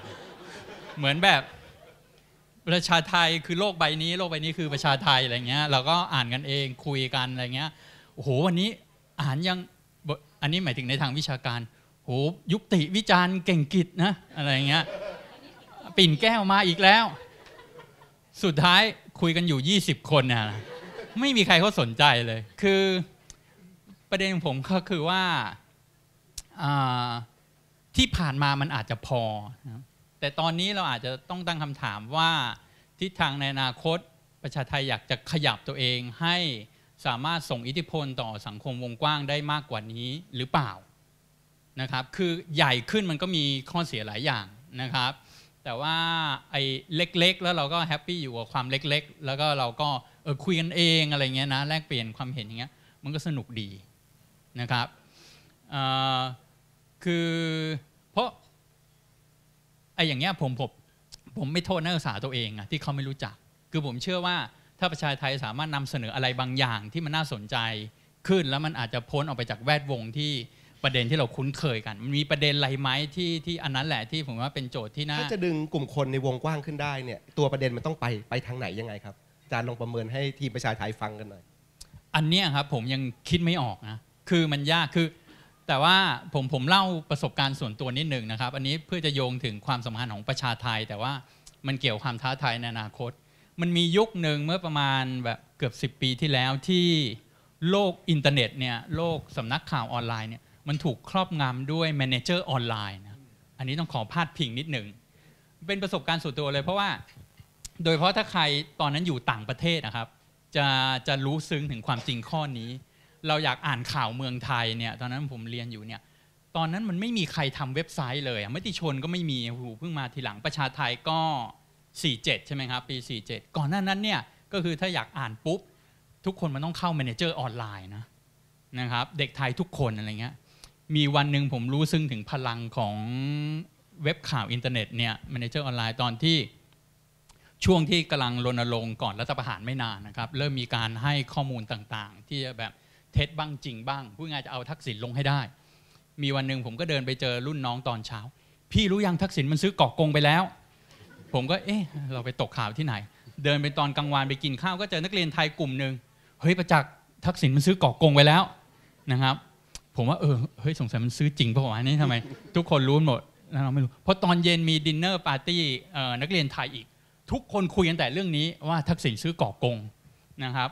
เหมือนแบบประชาไทยคือโลกใบนี้โลกใบนี้คือประชาไทยอะไรเงี้ยเราก็อ่านกันเองคุยกันอะไรเงี้ยโอ้โหวันนี้อ่านยังอันนี้หมายถึงในทางวิชาการโหยุติวิจารณ์เก่งกิจนะอะไรเงี้ยปิ่นแก้วมาอีกแล้วสุดท้ายคุยกันอยู่ยี่สิบคนนะไม่มีใครเขาสนใจเลยคือประเด็นของผมก็คือว่าที่ผ่านมามันอาจจะพอแต่ตอนนี้เราอาจจะต้องตั้งคำถามว่าทิศทางในอนาคตประชาไทยอยากจะขยับตัวเองให้สามารถส่งอิทธิพลต่อสังคมวงกว้างได้มากกว่านี้หรือเปล่านะครับคือใหญ่ขึ้นมันก็มีข้อเสียหลายอย่างนะครับแต่ว่าไอ้เล็กๆแล้วเราก็แฮปปี้อยู่กับความเล็กๆแล้วก็เราก็เออคุยกันเองอะไรเงี้ยนะแลกเปลี่ยนความเห็นอย่างเงี้ยมันก็สนุกดีนะครับคือเพราะไอ้อย่างเงี้ยผมผมผมไม่โทษนักศึกษาตัวเองอะที่เขาไม่รู้จักคือผมเชื่อว่าถ้าประชาไทยสามารถนำเสนออะไรบางอย่างที่มันน่าสนใจขึ้นแล้วมันอาจจะพ้นออกไปจากแวดวงที่ประเด็นที่เราคุ้นเคยกันมันมีประเด็นอะไรไหมที่ที่อันนั้นแหละที่ผมว่าเป็นโจทย์ที่น่าถ้าจะดึงกลุ่มคนในวงกว้างขึ้นได้เนี่ยตัวประเด็นมันต้องไปไปทางไหนยังไงครับอาจารย์ลองประเมินให้ทีมประชาไทยฟังกันหน่อยอันเนี้ยครับผมยังคิดไม่ออกนะคือมันยากคือแต่ว่าผมผมเล่าประสบการณ์ส่วนตัวนิดหนึ่งนะครับอันนี้เพื่อจะโยงถึงความสำคัญของประชาไทยแต่ว่ามันเกี่ยวความท้าทายในอนาคตมันมียุคหนึ่งเมื่อประมาณแบบเกือบสิบปีที่แล้วที่โลกอินเทอร์เน็ตเนี่ยโลกสำนักข่าวออนไลน์เนี่ยมันถูกครอบงำด้วยแมเนเจอร์ออนไลน์นะอันนี้ต้องขอพาดพิงนิดหนึ่งเป็นประสบการณ์ส่วนตัวเลยเพราะว่าโดยเฉพาะถ้าใครตอนนั้นอยู่ต่างประเทศนะครับจะจะรู้ซึ้งถึงความจริงข้อนี้เราอยากอ่านข่าวเมืองไทยเนี่ยตอนนั้นผมเรียนอยู่เนี่ยตอนนั้นมันไม่มีใครทำเว็บไซต์เลยมติชนก็ไม่มีโอ้โหเพิ่งมาทีหลังประชาไทยก็สี่สิบเจ็ดใช่ไหมครับปีสี่สิบเจ็ดก่อนหน้านั้นเนี่ยก็คือถ้าอยากอ่านปุ๊บทุกคนมันต้องเข้าแมเนเจอร์ออนไลน์นะนะครับเด็กไทยทุกคนอะไรเงี้ย มีวันหนึ่งผมรู้ซึ้งถึงพลังของเว็บข่าวอินเทอร์เน็ตเนี่ยแมเนเจอร์ออนไลน์ตอนที่ช่วงที่กำลังรณรงค์ก่อนรัฐประหารไม่นานนะครับเริ่มมีการให้ข้อมูลต่างๆที่แบบเท็จบ้างจริงบ้างพูดง่ายจะเอาทักษิณลงให้ได้มีวันหนึ่งผมก็เดินไปเจอรุ่นน้องตอนเช้าพี่รู้ยังทักษิณมันซื้อเกาะกงไปแล้วผมก็เอ๊ะเราไปตกข่าวที่ไหนเดินไปตอนกลางวันไปกินข้าวก็เจอนักเรียนไทยกลุ่มหนึ่งเฮ้ยประจักษ์ทักษิณมันซื้อเกาะกงไปแล้วนะครับผมว่าเออเฮ้ยสงสัยมันซื้อจริงเพราะว่านี่ทำไมทุกคนรู้หมดเราไม่รู้เพราะตอนเย็นมีดินเนอร์ปาร์ตี้นักเรียนไทยอีกทุกคนคุยกันแต่เรื่องนี้ว่าทักษิณซื้อเกาะกงนะครับ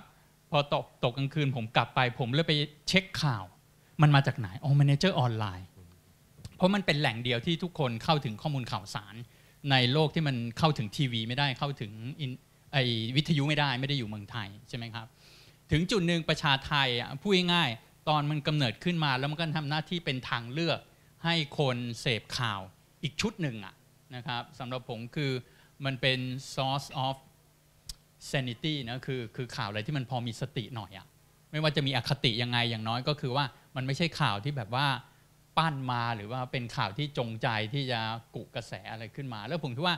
พอตกตกกลางคืนผมกลับไปผมเลยไปเช็คข่าวมันมาจากไหนอ๋อแมเนเจอร์ออนไลน์เพราะมันเป็นแหล่งเดียวที่ทุกคนเข้าถึงข้อมูลข่าวสารในโลกที่มันเข้าถึงทีวีไม่ได้เข้าถึงไอวิทยุไม่ได้ไม่ได้อยู่เมืองไทยใช่ไหมครับถึงจุดหนึ่งประชาไทยพูดง่ายๆตอนมันกำเนิดขึ้นมาแล้วมันก็ทำหน้าที่เป็นทางเลือกให้คนเสพข่าวอีกชุดหนึ่งอะนะครับสำหรับผมคือมันเป็น source of sanity นะคือคือข่าวอะไรที่มันพอมีสติหน่อยอะไม่ว่าจะมีอคติยังไงอย่างน้อยก็คือว่ามันไม่ใช่ข่าวที่แบบว่าปั้นมาหรือว่าเป็นข่าวที่จงใจที่จะกุกระแสอะไรขึ้นมาแล้วผมคิดว่า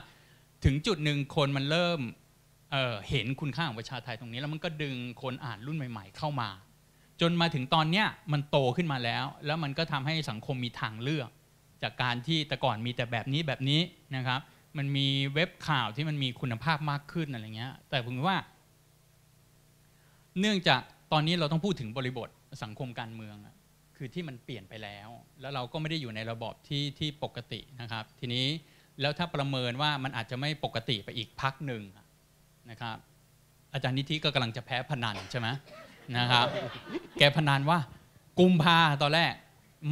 ถึงจุดหนึ่งคนมันเริ่ม เอ่อ เห็นคุณค่าของประชาไทยตรงนี้แล้วมันก็ดึงคนอ่านรุ่นใหม่ๆเข้ามาจนมาถึงตอนเนี้ยมันโตขึ้นมาแล้วแล้วมันก็ทำให้สังคมมีทางเลือกจากการที่แต่ก่อนมีแต่แบบนี้แบบนี้นะครับมันมีเว็บข่าวที่มันมีคุณภาพมากขึ้นอะไรเงี้ยแต่ผมว่าเนื่องจากตอนนี้เราต้องพูดถึงบริบทสังคมการเมืองคือที่มันเปลี่ยนไปแล้วแล้วเราก็ไม่ได้อยู่ในระบอบที่ที่ปกตินะครับทีนี้แล้วถ้าประเมินว่ามันอาจจะไม่ปกติไปอีกพักหนึ่งนะครับอาจารย์นิธิก็กำลังจะแพ้พนันใช่ไหมนะครับแกพนันว่ากุมภาตอนแรก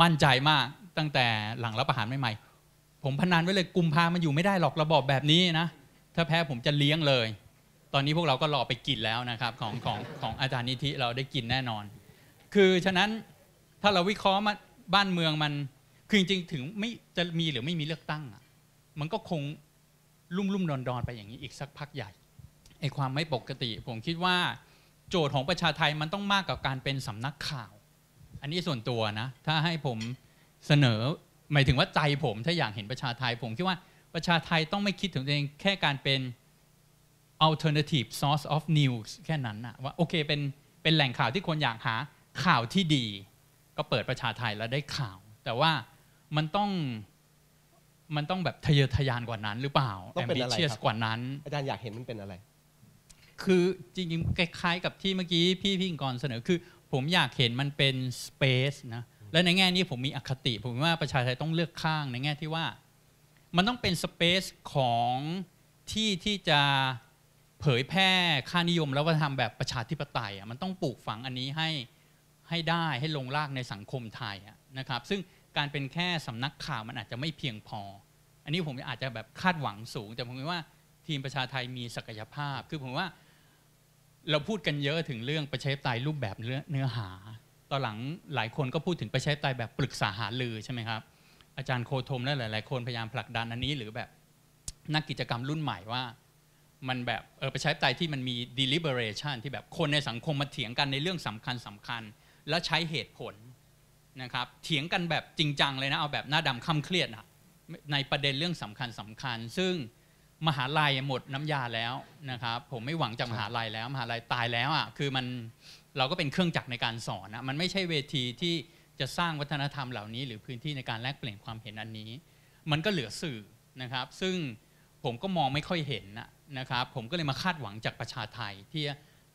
มั่นใจมากตั้งแต่หลังรับประหารใหม่ๆผมพนันไว้เลยกุมภามันอยู่ไม่ได้หรอกระบอบแบบนี้นะถ้าแพ้ผมจะเลี้ยงเลยตอนนี้พวกเราก็รอไปกินแล้วนะครับของของของอาจารย์นิธิเราได้กินแน่นอนคือฉะนั้นถ้าเราวิเคราะห์มันบ้านเมืองมันคือจริงๆถึงไม่จะมีหรือไม่มีเลือกตั้งอ่ะมันก็คงลุ่มลุ่มดอนดอนไปอย่างนี้อีกสักพักใหญ่ไอ้ความไม่ปกติผมคิดว่าโจทย์ของประชาไทยมันต้องมากกว่าการเป็นสำนักข่าวอันนี้ส่วนตัวนะถ้าให้ผมเสนอหมายถึงว่าใจผมถ้าอยากเห็นประชาไทยผมคิดว่าประชาไทยต้องไม่คิดถึงตัวเองแค่การเป็น alternative source of news แค่นั้นนะว่าโอเคเป็นเป็นแหล่งข่าวที่คนอยากหาข่าวที่ดีก็เปิดประชาไทยแล้วได้ข่าวแต่ว่ามันต้องมันต้องแบบทะเยอทะยานกว่านั้นหรือเปล่า ambitious กว่านั้นอาจารย์อยากเห็นมันเป็นอะไรคือจริงๆคล้ายๆกับที่เมื่อกี้พี่พิงกรเสนอคือผมอยากเห็นมันเป็น space นะและในแง่นี้ผมมีอคติผมว่าประชาไทยต้องเลือกข้างในแง่ที่ว่ามันต้องเป็น space ของที่ที่จะเผยแพร่ค่านิยมและวัฒนธรรมแบบประชาธิปไตยอ่ะมันต้องปลูกฝังอันนี้ให้ให้ได้ให้ลงรากในสังคมไทยนะครับซึ่งการเป็นแค่สำนักข่าวมันอาจจะไม่เพียงพออันนี้ผมอาจจะแบบคาดหวังสูงแต่ผมว่าทีมประชาไทยมีศักยภาพคือผมว่าเราพูดกันเยอะถึงเรื่องประชาธิปไตยรูปแบบเนื้อหาตอนหลังหลายคนก็พูดถึงประชาธิปไตยแบบปรึกษาหารือใช่ไหมครับอาจารย์โคธมและหลายๆคนพยายามผลักดันอันนี้หรือแบบนักกิจกรรมรุ่นใหม่ว่ามันแบบเออประชาธิปไตยที่มันมี deliberation ที่แบบคนในสังคมมาเถียงกันในเรื่องสำคัญสำคัญแล้วใช้เหตุผลนะครับเถียงกันแบบจริงจังเลยนะเอาแบบหน้าดำค่ำเครียดนะในประเด็นเรื่องสำคัญสำคัญซึ่งมหาลัยหมดน้ำยาแล้วนะครับผมไม่หวังจากมหาลัยแล้วมหาลัยตายแล้วอ่ะคือมันเราก็เป็นเครื่องจักรในการสอนนะมันไม่ใช่เวทีที่จะสร้างวัฒนธรรมเหล่านี้หรือพื้นที่ในการแลกเปลี่ยนความเห็นอันนี้มันก็เหลือสื่อนะครับซึ่งผมก็มองไม่ค่อยเห็นนะครับผมก็เลยมาคาดหวังจากประชาไทยที่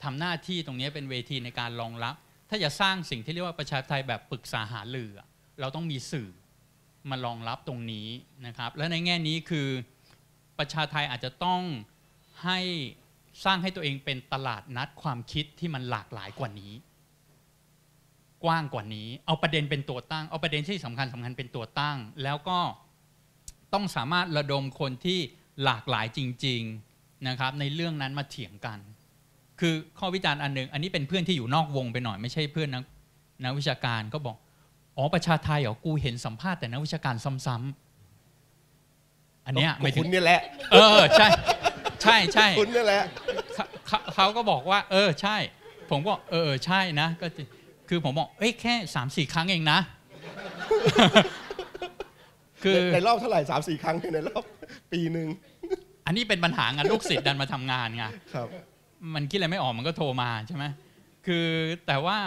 ทำหน้าที่ตรงนี้เป็นเวทีในการรองรับถ้าจะสร้างสิ่งที่เรียกว่าประชาธิปไตยแบบปรึกษาหารือเราต้องมีสื่อมารองรับตรงนี้นะครับและในแง่นี้คือประชาไทยอาจจะต้องให้สร้างให้ตัวเองเป็นตลาดนัดความคิดที่มันหลากหลายกว่านี้กว้างกว่านี้เอาประเด็นเป็นตัวตั้งเอาประเด็นที่สำคัญสำคัญเป็นตัวตั้งแล้วก็ต้องสามารถระดมคนที่หลากหลายจริงๆนะครับในเรื่องนั้นมาเถียงกันคือข้อวิจารณ์อันหนึ่งอันนี้เป็นเพื่อนที่อยู่นอกวงไปหน่อยไม่ใช่เพื่อนนักนักวิชาการก็บอกอ๋อประชาไทยเหรอกูเห็นสัมภาษณ์แต่นักวิชาการซ้ำๆอันเนี้ยไม่ถึงนี่แหละเออใช่ใช่ใช่คุณนี่แหละเขาก็บอกว่าเออใช่ผมก็เออใช่นะก็คือผมบอกเอ้ยแค่สามสี่ครั้งเองนะ คือในรอบเท่าไหร่สามสี่ครั้งในรอบปีหนึ่งอันนี้เป็นปัญหางานลูกศิษย์ดันมาทำงานไงครับมันคิดอะไรไม่ออกมันก็โทรมาใช่ไหมคือแต่ว่า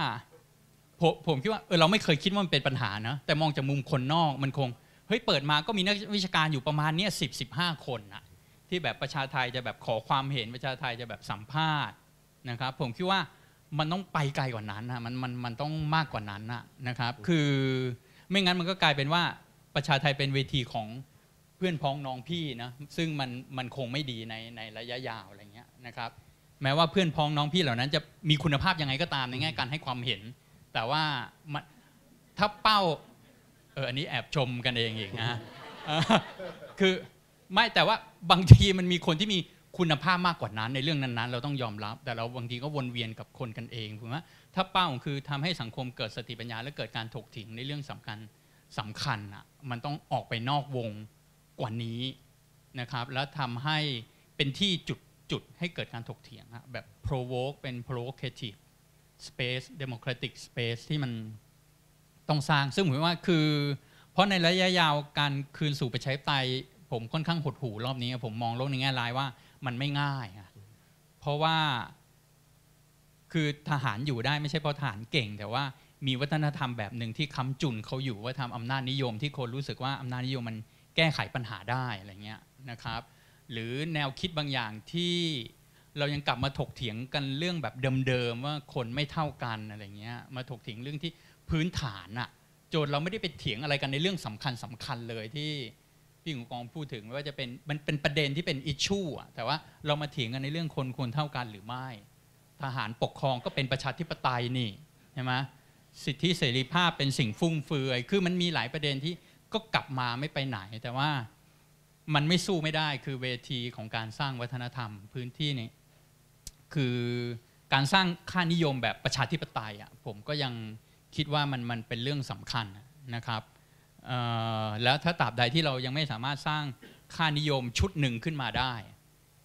ผมผมคิดว่าเออเราไม่เคยคิดว่ามันเป็นปัญหานะแต่มองจากมุมคนนอกมันคงเฮ้ยเปิดมาก็มีนักวิชาการอยู่ประมาณเนี้ยสิบสิบห้าคนนะที่แบบประชาไทยจะแบบขอความเห็นประชาไทยจะแบบสัมภาษณ์นะครับผมคิดว่ามันต้องไปไกลกว่านั้นนะมันมันมันต้องมากกว่านั้นนะนะครับคือไม่งั้นมันก็กลายเป็นว่าประชาไทยเป็นเวทีของเพื่อนพ้องน้องพี่นะซึ่งมันมันคงไม่ดีในในระยะยาวอะไรเงี้ยนะครับแม้ว่าเพื่อนพ้องน้องพี่เหล่านั้นจะมีคุณภาพยังไงก็ตามในแง่การให้ความเห็นแต่ว่าถ้าเป้าเอออันนี้แอบชมกันเองอีกนะคือไม่แต่ว่าบางทีมันมีคนที่มีคุณภาพมากกว่านั้นในเรื่องนั้นๆเราต้องยอมรับแต่เราบางทีก็วนเวียนกับคนกันเองถูกไหมถ้าเป้าคือทำให้สังคมเกิดสติปัญญาและเกิดการถกเถียงในเรื่องสำคัญสำคัญอ่ะมันต้องออกไปนอกวงกว่านี้นะครับแล้วทำให้เป็นที่จุดจุดให้เกิดการถกเถียงแบบ provoke เป็น provocative space democratic space ที่มันต้องสร้างซึ่งผมว่าคือเพราะในระยะยาวการคืนสู่ประชาธิปไตยผมค่อนข้างหดหู่รอบนี้ผมมองโลกในแง่ร้ายว่ามันไม่ง่ายอะเพราะว่าคือทหารอยู่ได้ไม่ใช่เพราะทหารเก่งแต่ว่ามีวัฒนธรรมแบบหนึ่งที่ค้ำจุนเขาอยู่ว่าทำอำนาจนิยมที่คนรู้สึกว่าอำนาจนิยมมันแก้ไขปัญหาได้อะไรเงี้ยนะครับหรือแนวคิดบางอย่างที่เรายังกลับมาถกเถียงกันเรื่องแบบเดิมๆว่าคนไม่เท่ากันอะไรเงี้ยมาถกเถียงเรื่องที่พื้นฐานอะโจทย์เราไม่ได้ไปเถียงอะไรกันในเรื่องสำคัญสำคัญเลยที่พี่ของกองพูดถึงว่าจะเป็นมันเป็นประเด็นที่เป็นอิชชูอะแต่ว่าเรามาเถียงกันในเรื่องคนควรเท่ากันหรือไม่ทหารปกครองก็เป็นประชาธิปไตยนี่ใช่ไหมสิทธิเสรีภาพเป็นสิ่งฟุ่มเฟือยคือมันมีหลายประเด็นที่ก็กลับมาไม่ไปไหนแต่ว่ามันไม่สู้ไม่ได้คือเวทีของการสร้างวัฒนธรรมพื้นที่นี้คือการสร้างค่านิยมแบบประชาธิปไตยอ่ะผมก็ยังคิดว่ามันมันเป็นเรื่องสำคัญนะครับแล้วถ้าตราบใดที่เรายังไม่สามารถสร้างค่านิยมชุดหนึ่งขึ้นมาได้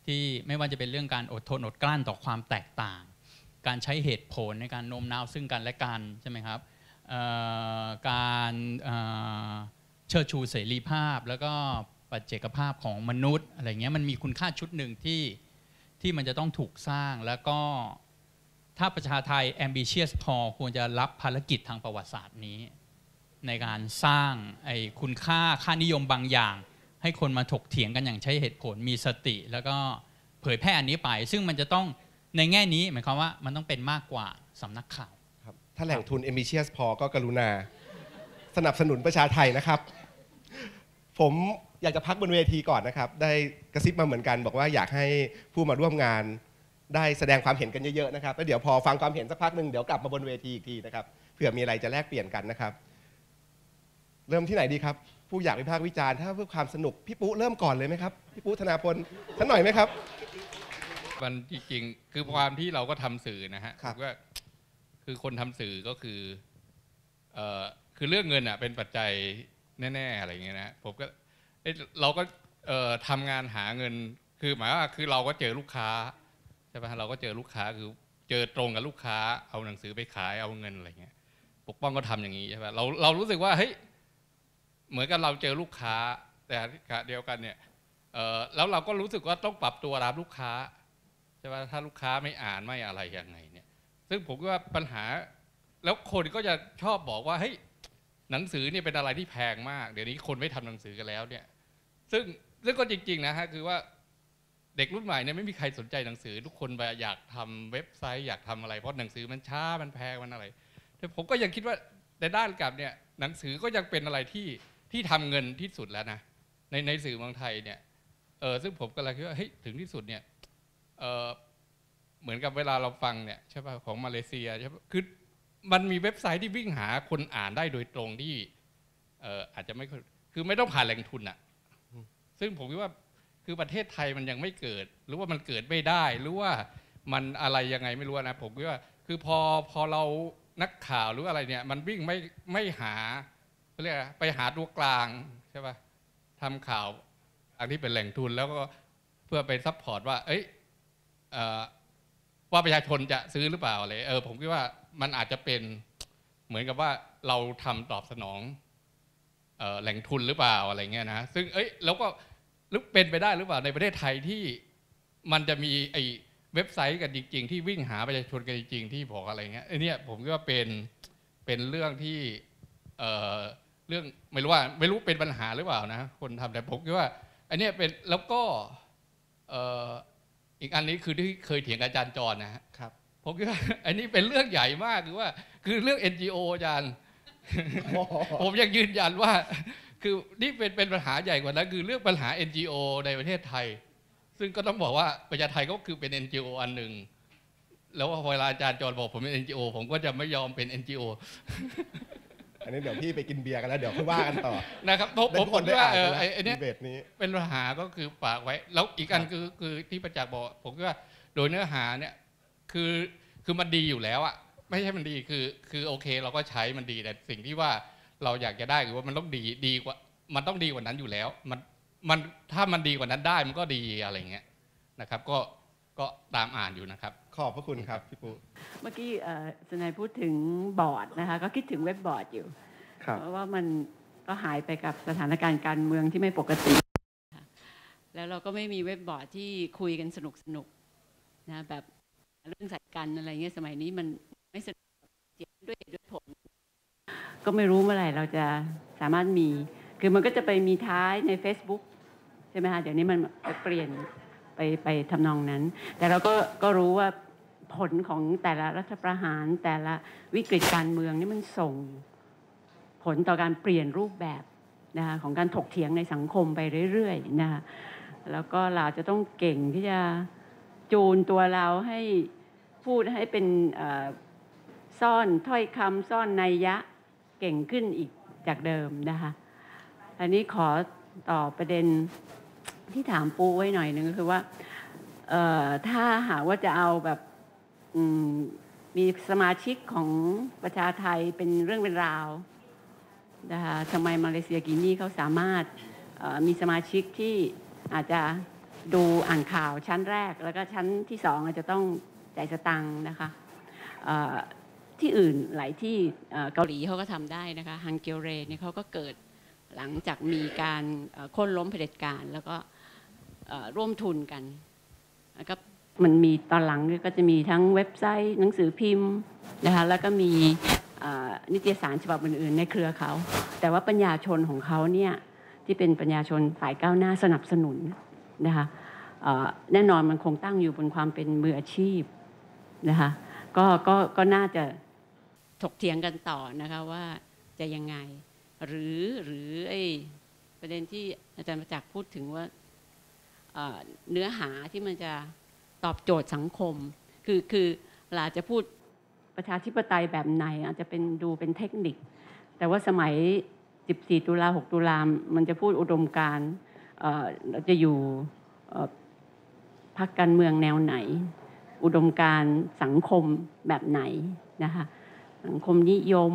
ที่ไม่ว่าจะเป็นเรื่องการอดทนอดกลั้นต่อความแตกต่างการใช้เหตุผลในการโน้มน้าวซึ่งกันและกันใช่ไหมครับการเชิดชูเสรีภาพแล้วก็ปัจเจกภาพของมนุษย์อะไรเงี้ยมันมีคุณค่าชุดหนึ่งที่ที่มันจะต้องถูกสร้างแล้วก็ถ้าประชาไทย ambitious พอควรจะรับภารกิจทางประวัติศาสตร์นี้ในการสร้างไอ้คุณค่าค่านิยมบางอย่างให้คนมาถกเถียงกันอย่างใช้เหตุผลมีสติแล้วก็เผยแพร่อันนี้ไปซึ่งมันจะต้องในแง่นี้หมายความว่ามันต้องเป็นมากกว่าสำนักข่าวครับถ้าแหล่งทุน ambitious พอก็กรุณาสนับสนุนประชาไทยนะครับผมอยากจะพักบนเวทีก่อนนะครับได้กระซิบมาเหมือนกันบอกว่าอยากให้ผู้มาร่วมงานได้แสดงความเห็นกันเยอะๆนะครับแล้วเดี๋ยวพอฟังความเห็นสักพักหนึ่งเดี๋ยวกลับมาบนเวทีอีกทีนะครับเผื่อมีอะไรจะแลกเปลี่ยนกันนะครับเริ่มที่ไหนดีครับผู้อยากวิพากษ์วิจารณ์ถ้าเพื่อความสนุกพี่ปุ๊เริ่มก่อนเลยไหมครับพี่ปุ๊ธนาพลท่านหน่อยไหมครับมันจริงๆคือความที่เราก็ทำสื่อนะฮะก็คือคนทำสื่อก็คือเอ่อคือเรื่องเงินอ่ะเป็นปัจจัยแน่ๆอะไรอย่างเงี้ยนะผมก็เราก็ทำงานหาเงินคือหมายว่าคือเราก็เจอลูกค้าใช่ป่ะเราก็เจอลูกค้าคือเจอตรงกับลูกค้าเอาหนังสือไปขายเอาเงินอะไรเงี้ยปกป้องก็ทำอย่างนี้ใช่ป่ะเราเรารู้สึกว่าเฮ้ยเหมือนกับเราเจอลูกค้าแต่เดียวกันเนี่ยแล้วเราก็รู้สึกว่าต้องปรับตัวรับลูกค้าใช่ป่ะถ้าลูกค้าไม่อ่านไม่อะไรยังไงเนี่ยซึ่งผมว่าปัญหาแล้วคนก็จะชอบบอกว่าเฮ้ยหนังสือเนี่ยเป็นอะไรที่แพงมากเดี๋ยวนี้คนไม่ทำหนังสือกันแล้วเนี่ยซึ่งซึ่งก็จริงๆนะฮะคือว่าเด็กรุ่นใหม่เนี่ยไม่มีใครสนใจหนังสือทุกคนอยากทำเว็บไซต์อยากทำอะไรเพราะหนังสือมันช้ามันแพงมันอะไรแต่ผมก็ยังคิดว่าในด้านกลับเนี่ยหนังสือก็ยังเป็นอะไรที่ที่ทำเงินที่สุดแล้วนะในในสื่อเมืองไทยเนี่ยเออซึ่งผมก็เลยคิดว่าเฮ้ยถึงที่สุดเนี่ยเออเหมือนกับเวลาเราฟังเนี่ยใช่ป่ะของมาเลเซียใช่ป่ะคือมันมีเว็บไซต์ที่วิ่งหาคนอ่านได้โดยตรงที่เอออาจจะไม่คือไม่ต้องผ่านแหล่งทุนอะซึ่งผมคิดว่าคือประเทศไทยมันยังไม่เกิดหรือว่ามันเกิดไม่ได้หรือว่ามันอะไรยังไงไม่รู้นะผมคิดว่าคือพอพอเรานักข่าวหรืออะไรเนี่ยมันวิ่งไม่ไม่หาเรียกไปหาตัวกลางใช่ป่ะทำข่าวอันที่เป็นแหล่งทุนแล้วก็เพื่อไปซัพพอร์ตว่าเอ้ยว่าประชาชนจะซื้อหรือเปล่าอะไรเออผมคิดว่ามันอาจจะเป็นเหมือนกับว่าเราทำตอบสนอง แหล่งทุนหรือเปล่าอะไรเงี้ยนะซึ่งเอ้ยแล้วก็เป็นไปได้หรือเปล่าในประเทศไทยที่มันจะมีไอ้เว็บไซต์กันจริงๆที่วิ่งหาประชาชนกันจริงๆที่บอกอะไรเงี้ยไอ้นี่ผมก็ว่าเป็นเป็นเรื่องที่เอ่อเรื่องไม่รู้ว่าไม่รู้เป็นปัญหาหรือเปล่านะคนทำแต่ผมคิดว่าไอ้นี่เป็นแล้วก็เอ่ออีกอันนี้คือที่เคยเถียงอาจารย์จรนะครับผมคิดว่าไอ้นี่เป็นเรื่องใหญ่มากคือว่าคือเรื่อง เอ็น จี โอ อาจารย์ผมยังยืนยันว่าคือนี่เป็นเป็นปัญหาใหญ่กว่านั้นคือเรื่องปัญหา เอ็น จี โอ ในประเทศไทยซึ่งก็ต้องบอกว่าประชาไทยก็คือเป็น เอ็น จี โอ อันหนึ่งแล้วเวลาอาจารย์จรบอกผมเป็น เอ็น จี โอ ผมก็จะไม่ยอมเป็น เอ็น จี โอ อันนี้เดี๋ยวพี่ไปกินเบียร์กันแล้วเดี๋ยวค่อยว่ากันต่อนะครับผมผมว่าไอ้เนี่ยเป็นปัญหาก็คือฝากไว้แล้วอีกอันคือคือที่ประจักษ์บอกผมว่าโดยเนื้อหาเนี่ยคือคือมันดีอยู่แล้วอะไม่ใช่มันดีคือคือโอเคเราก็ใช้มันดีแต่สิ่งที่ว่าเราอยากจะได้คือว่ามันต้องดีดีกว่ามันต้องดีกว่านั้นอยู่แล้วมันมันถ้ามันดีกว่านั้นได้มันก็ดีอะไรเงี้ยนะครับก็ก็ตามอ่านอยู่นะครับขอบพระคุณครับพี่ปุ๊เมื่อกี้สนายพูดถึงบอร์ดนะคะก็คิดถึงเว็บบอร์ดอยู่เพราะว่ามันก็หายไปกับสถานการณ์การเมืองที่ไม่ปกติแล้วเราก็ไม่มีเว็บบอร์ดที่คุยกันสนุกสนุกนะแบบเรื่องสายการอะไรเงี้ยสมัยนี้มันไม่สนุกด้วยด้วยผมก็ไม่รู้เมื่อไหร่เราจะสามารถมีคือมันก็จะไปมีท้ายใน Facebook ใช่ไหมคะเดี๋ยวนี้มันเปลี่ยนไปไปทำนองนั้นแต่เราก็ก็รู้ว่าผลของแต่ละรัฐประหารแต่ละวิกฤตการเมืองนี่มันส่งผลต่อการเปลี่ยนรูปแบบนะคะของการถกเถียงในสังคมไปเรื่อยๆนะคะแล้วก็เราจะต้องเก่งที่จะจูนตัวเราให้พูดให้เป็นซ่อนถ้อยคำซ่อนนัยยะเก่งขึ้นอีกจากเดิมนะคะอันนี้ขอต่อประเด็นที่ถามปูไว้หน่อยนึงก็คือว่าถ้าหากว่าจะเอาแบบมีสมาชิกของประชาไทยเป็นเรื่องเป็นราวนะคะทำไมมาเลเซียกินี่เขาสามารถมีสมาชิกที่อาจจะดูอ่านข่าวชั้นแรกแล้วก็ชั้นที่สองอาจจะต้องจ่ายสตังค์นะคะที่อื่นหลายที่เกาหลีเขาก็ทำได้นะคะฮังเกียเรเนี่ยเขาก็เกิดหลังจากมีการโค่นล้มเผด็จการแล้วก็ร่วมทุนกันก็มันมีตอนหลังก็จะมีทั้งเว็บไซต์หนังสือพิมพ์นะคะแล้วก็มีนิตยสารฉบับอื่นๆในเครือเขาแต่ว่าปัญญาชนของเขาเนี่ยที่เป็นปัญญาชนฝ่ายก้าวหน้าสนับสนุนนะคะแน่นอนมันคงตั้งอยู่บนความเป็นมืออาชีพนะคะก็ก็ก็น่าจะถกเถียงกันต่อนะคะว่าจะยังไงหรือหรือไอ้ประเด็นที่อาจารย์ประจักษ์พูดถึงว่าเนื้อหาที่มันจะตอบโจทย์สังคมคือคือเราจะพูดประชาธิปไตยแบบไหนอาจจะเป็นดูเป็นเทคนิคแต่ว่าสมัยสิบสี่ตุลาหกตุลามันจะพูดอุดมการณ์เราจะอยู่พรรคการเมืองแนวไหนอุดมการณ์สังคมแบบไหนนะคะสังคมนิยม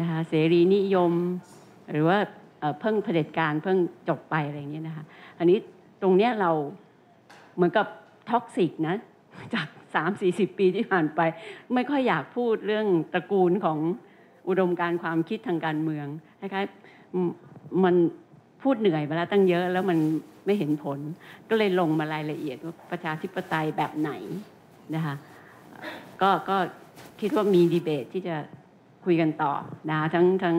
นะคะเสรีนิยมหรือว่าเพิ่งเผด็จการเพิ่งจบไปอะไรอย่างเงี้ยนะคะอันนี้ตรงเนี้ยเราเหมือนกับท็อกซิกนะจาก สามถึงสี่สิบ ปีที่ผ่านไปไม่ค่อยอยากพูดเรื่องตระกูลของอุดมการณ์ความคิดทางการเมืองคล้ายๆมันพูดเหนื่อยมาแล้วตั้งเยอะแล้วมันไม่เห็นผลก็เลยลงมารายละเอียดว่าประชาธิปไตยแบบไหนนะคะก็ก็คิดว่ามีดีเบตที่จะคุยกันต่อนะทั้งทั้ง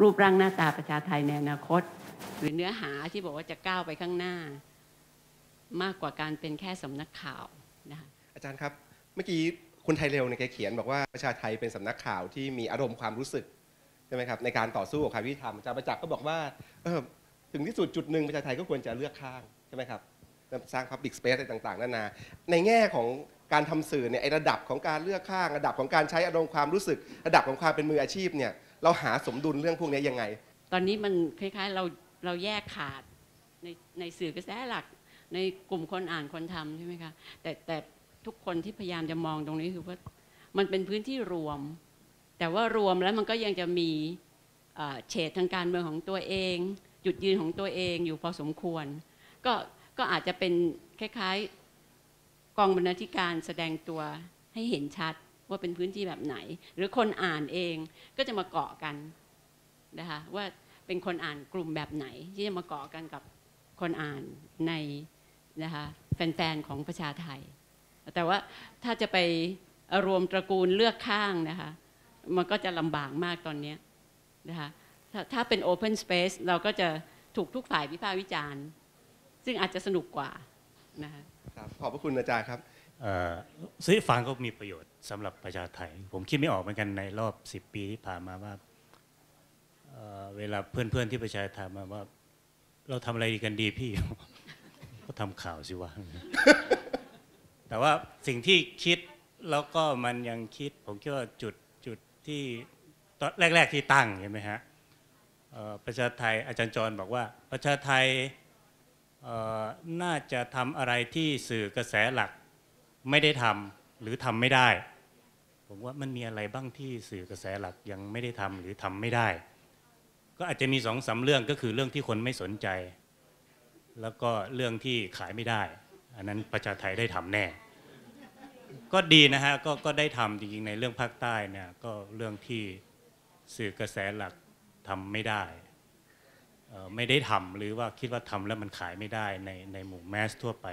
รูปร่างหน้าตาประชาไทยในอนาคตหรือเนื้อหาที่บอกว่าจะก้าวไปข้างหน้ามากกว่าการเป็นแค่สำนักข่าวนะคะอาจารย์ครับเมื่อกี้คุณไทยเร็วเนี่ยแกเขียนบอกว่าประชาไทยเป็นสำนักข่าวที่มีอารมณ์ความรู้สึกใช่ไหมครับในการต่อสู้กับความยุติธรรมอาจารย์ประจักษ์ก็บอกว่าเออถึงที่สุดจุดหนึ่งประชาไทยก็ควรจะเลือกข้างใช่ไหมครับสร้าง Public Space อะไรต่างๆนานาในแง่ของการทำสื่อเนี่ยไอ้ระดับของการเลือกข้างระดับของการใช้อารมณ์ความรู้สึกระดับของความเป็นมืออาชีพเนี่ยเราหาสมดุลเรื่องพวกนี้ยังไงตอนนี้มันคล้ายๆเราเราแยกขาดในในสื่อกระแสหลักในกลุ่มคนอ่านคนทำใช่ไหมคะแต่แต่ทุกคนที่พยายามจะมองตรงนี้คือว่ามันเป็นพื้นที่รวมแต่ว่ารวมแล้วมันก็ยังจะมีเฉดทางการเมืองของตัวเองจุดยืนของตัวเองอยู่พอสมควรก็ก็อาจจะเป็นคล้ายๆกองบรรณาธิการแสดงตัวให้เห็นชัดว่าเป็นพื้นที่แบบไหนหรือคนอ่านเองก็จะมาเกาะกันนะคะว่า เป็นคนอ่านกลุ่มแบบไหนที่จะมาเกาะกันกับคนอ่านในนะคะแฟนๆของประชาไทยแต่ว่าถ้าจะไปรวมตระกูลเลือกข้างนะคะมันก็จะลำบากมากตอนนี้นะคะถ้าเป็น Open Space เราก็จะถูกทุกฝ่ายวิพากษ์วิจารณ์ซึ่งอาจจะสนุกกว่านะคะขอบพระคุณอาจารย์ครับซื้อฟังก็มีประโยชน์สำหรับประชาไทยผมคิดไม่ออกเหมือนกันในรอบสิบปีที่ผ่านมาว่า เ, เวลาเพื่อนๆที่ประชาไทยมาว่าเราทำอะไรดีกันดีพี่ ก็ทำข่าวสิวะ แต่ว่าสิ่งที่คิดแล้วก็มันยังคิดผมคิดว่าจุดจุดที่ตอนแรกๆที่ตั้งใช่ไหมฮะประชาไทยอาจารย์จรบอกว่าประชาไทยน่าจะทำอะไรที่สื่อกระแสหลักไม่ได้ทำหรือทำไม่ได้ผมว่ามันมีอะไรบ้างที่สื่อกระแสหลักยังไม่ได้ทำหรือทำไม่ได้ก็อาจจะมีสองสามเรื่องก็คือเรื่องที่คนไม่สนใจแล้วก็เรื่องที่ขายไม่ได้อันนั้นประชาไทยได้ทำแน่ก็ดีนะฮะ ก็ ก็ได้ทำจริงๆในเรื่องภาคใต้เนี่ยก็เรื่องที่สื่อกระแสหลักทำไม่ได้ไม่ได้ทำหรือว่าคิดว่าทำแล้วมันขายไม่ได้ในในหมู่แมสทั่วไป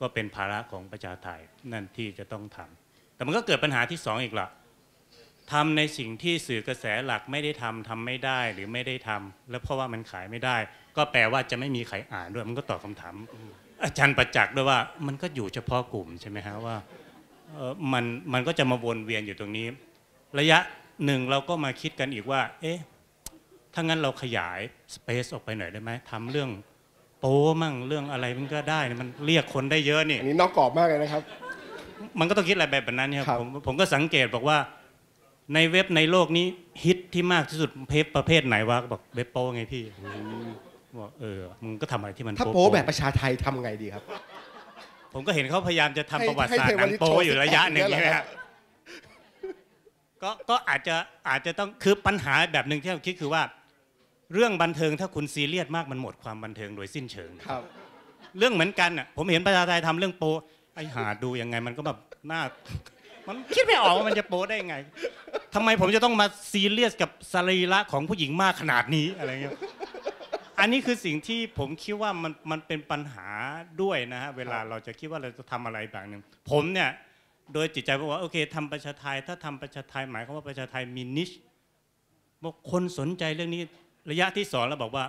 ก็เป็นภาระของประชาไทยนั่นที่จะต้องทำแต่มันก็เกิดปัญหาที่สองอีกละทำในสิ่งที่สื่อกระแสหลักไม่ได้ทำทำไม่ได้หรือไม่ได้ทำแล้วเพราะว่ามันขายไม่ได้ก็แปลว่าจะไม่มีใครอ่านด้วยมันก็ตอบคำถามอาจารย์ประจักษ์ด้วยว่ามันก็อยู่เฉพาะกลุ่มใช่ไหมฮะว่ามันมันก็จะมาวนเวียนอยู่ตรงนี้ระยะหนึ่งเราก็มาคิดกันอีกว่าเอ๊ะถ้างั้นเราขยายสเปซออกไปหน่อยได้ไหมทำเรื่องโป้มั่งเรื่องอะไรมันก็ได้มันเรียกคนได้เยอะนี่อันนี้นอกกรอบมากเลยนะครับมันก็ต้องคิดอะไรแบบนั้นครับผมผมก็สังเกตบอกว่าในเว็บในโลกนี้ฮิตที่มากที่สุดเพจประเภทไหนวะบอกเว็บโป้ไงพี่บอกเออมึงก็ทำอะไรที่มันโป้ถ้าโป้แบบประชาไทยทำไงดีครับผมก็เห็นเขาพยายามจะทำประวัติศาสตร์หนังโป้อยู่ระยะหนึ่งใช่ไหมครับก็ก็อาจจะอาจจะต้องคือปัญหาแบบหนึ่งที่เราคิดคือว่าเรื่องบันเทิงถ้าคุณซีเรียสมากมันหมดความบันเทิงโดยสิ้นเชิงครับเรื่องเหมือนกันอ่ะผมเห็นประชาไทยทำเรื่องโป้ไอ้หาดูยังไงมันก็แบบหน้ามันคิดไม่ออกว่ามันจะโป้ได้ไงทำไมผมจะต้องมาซีเรียสกับสรีระของผู้หญิงมากขนาดนี้อะไรเงี้ยอันนี้คือสิ่งที่ผมคิดว่ามันมันเป็นปัญหาด้วยนะฮะเวลาเราจะคิดว่าเราจะทำอะไรบางหนึ่งผมเนี่ยโดยจิตใจบอกว่าโอเคทำประชาไทยถ้าทำประชาไทยหมายความว่าประชาไทยมีนิชบอกคนสนใจเรื่องนี้ระยะที่สองเราบอกว่า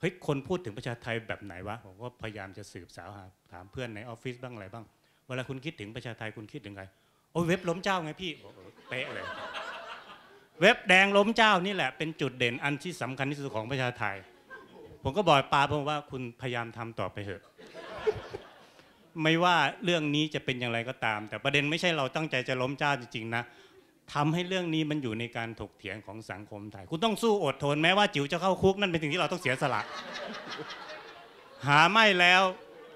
เฮ้ยคนพูดถึงประชาไทยแบบไหนวะผมก็พยายามจะสืบสาวหาถามเพื่อนในออฟฟิศบ้างอะไรบ้างเวลาคุณคิดถึงประชาไทยคุณคิดถึงใครโอ้เว็บล้มเจ้าไงพี่เป๊ะเลยเว็บแดงล้มเจ้านี่แหละเป็นจุดเด่นอันที่สำคัญที่สุดของประชาไทยผมก็บอกปาผมว่าคุณพยายามทำต่อไปเถอะไม่ว่าเรื่องนี้จะเป็นอย่างไรก็ตามแต่ประเด็นไม่ใช่เราตั้งใจจะล้มเจ้าจริงๆนะทำให้เรื่องนี้มันอยู่ในการถกเถียงของสังคมไทยคุณต้องสู้อดทนแม้ว่าจิ๋วจะเข้าคุกนั่นเป็นสิ่งที่เราต้องเสียสละหาไม่แล้ว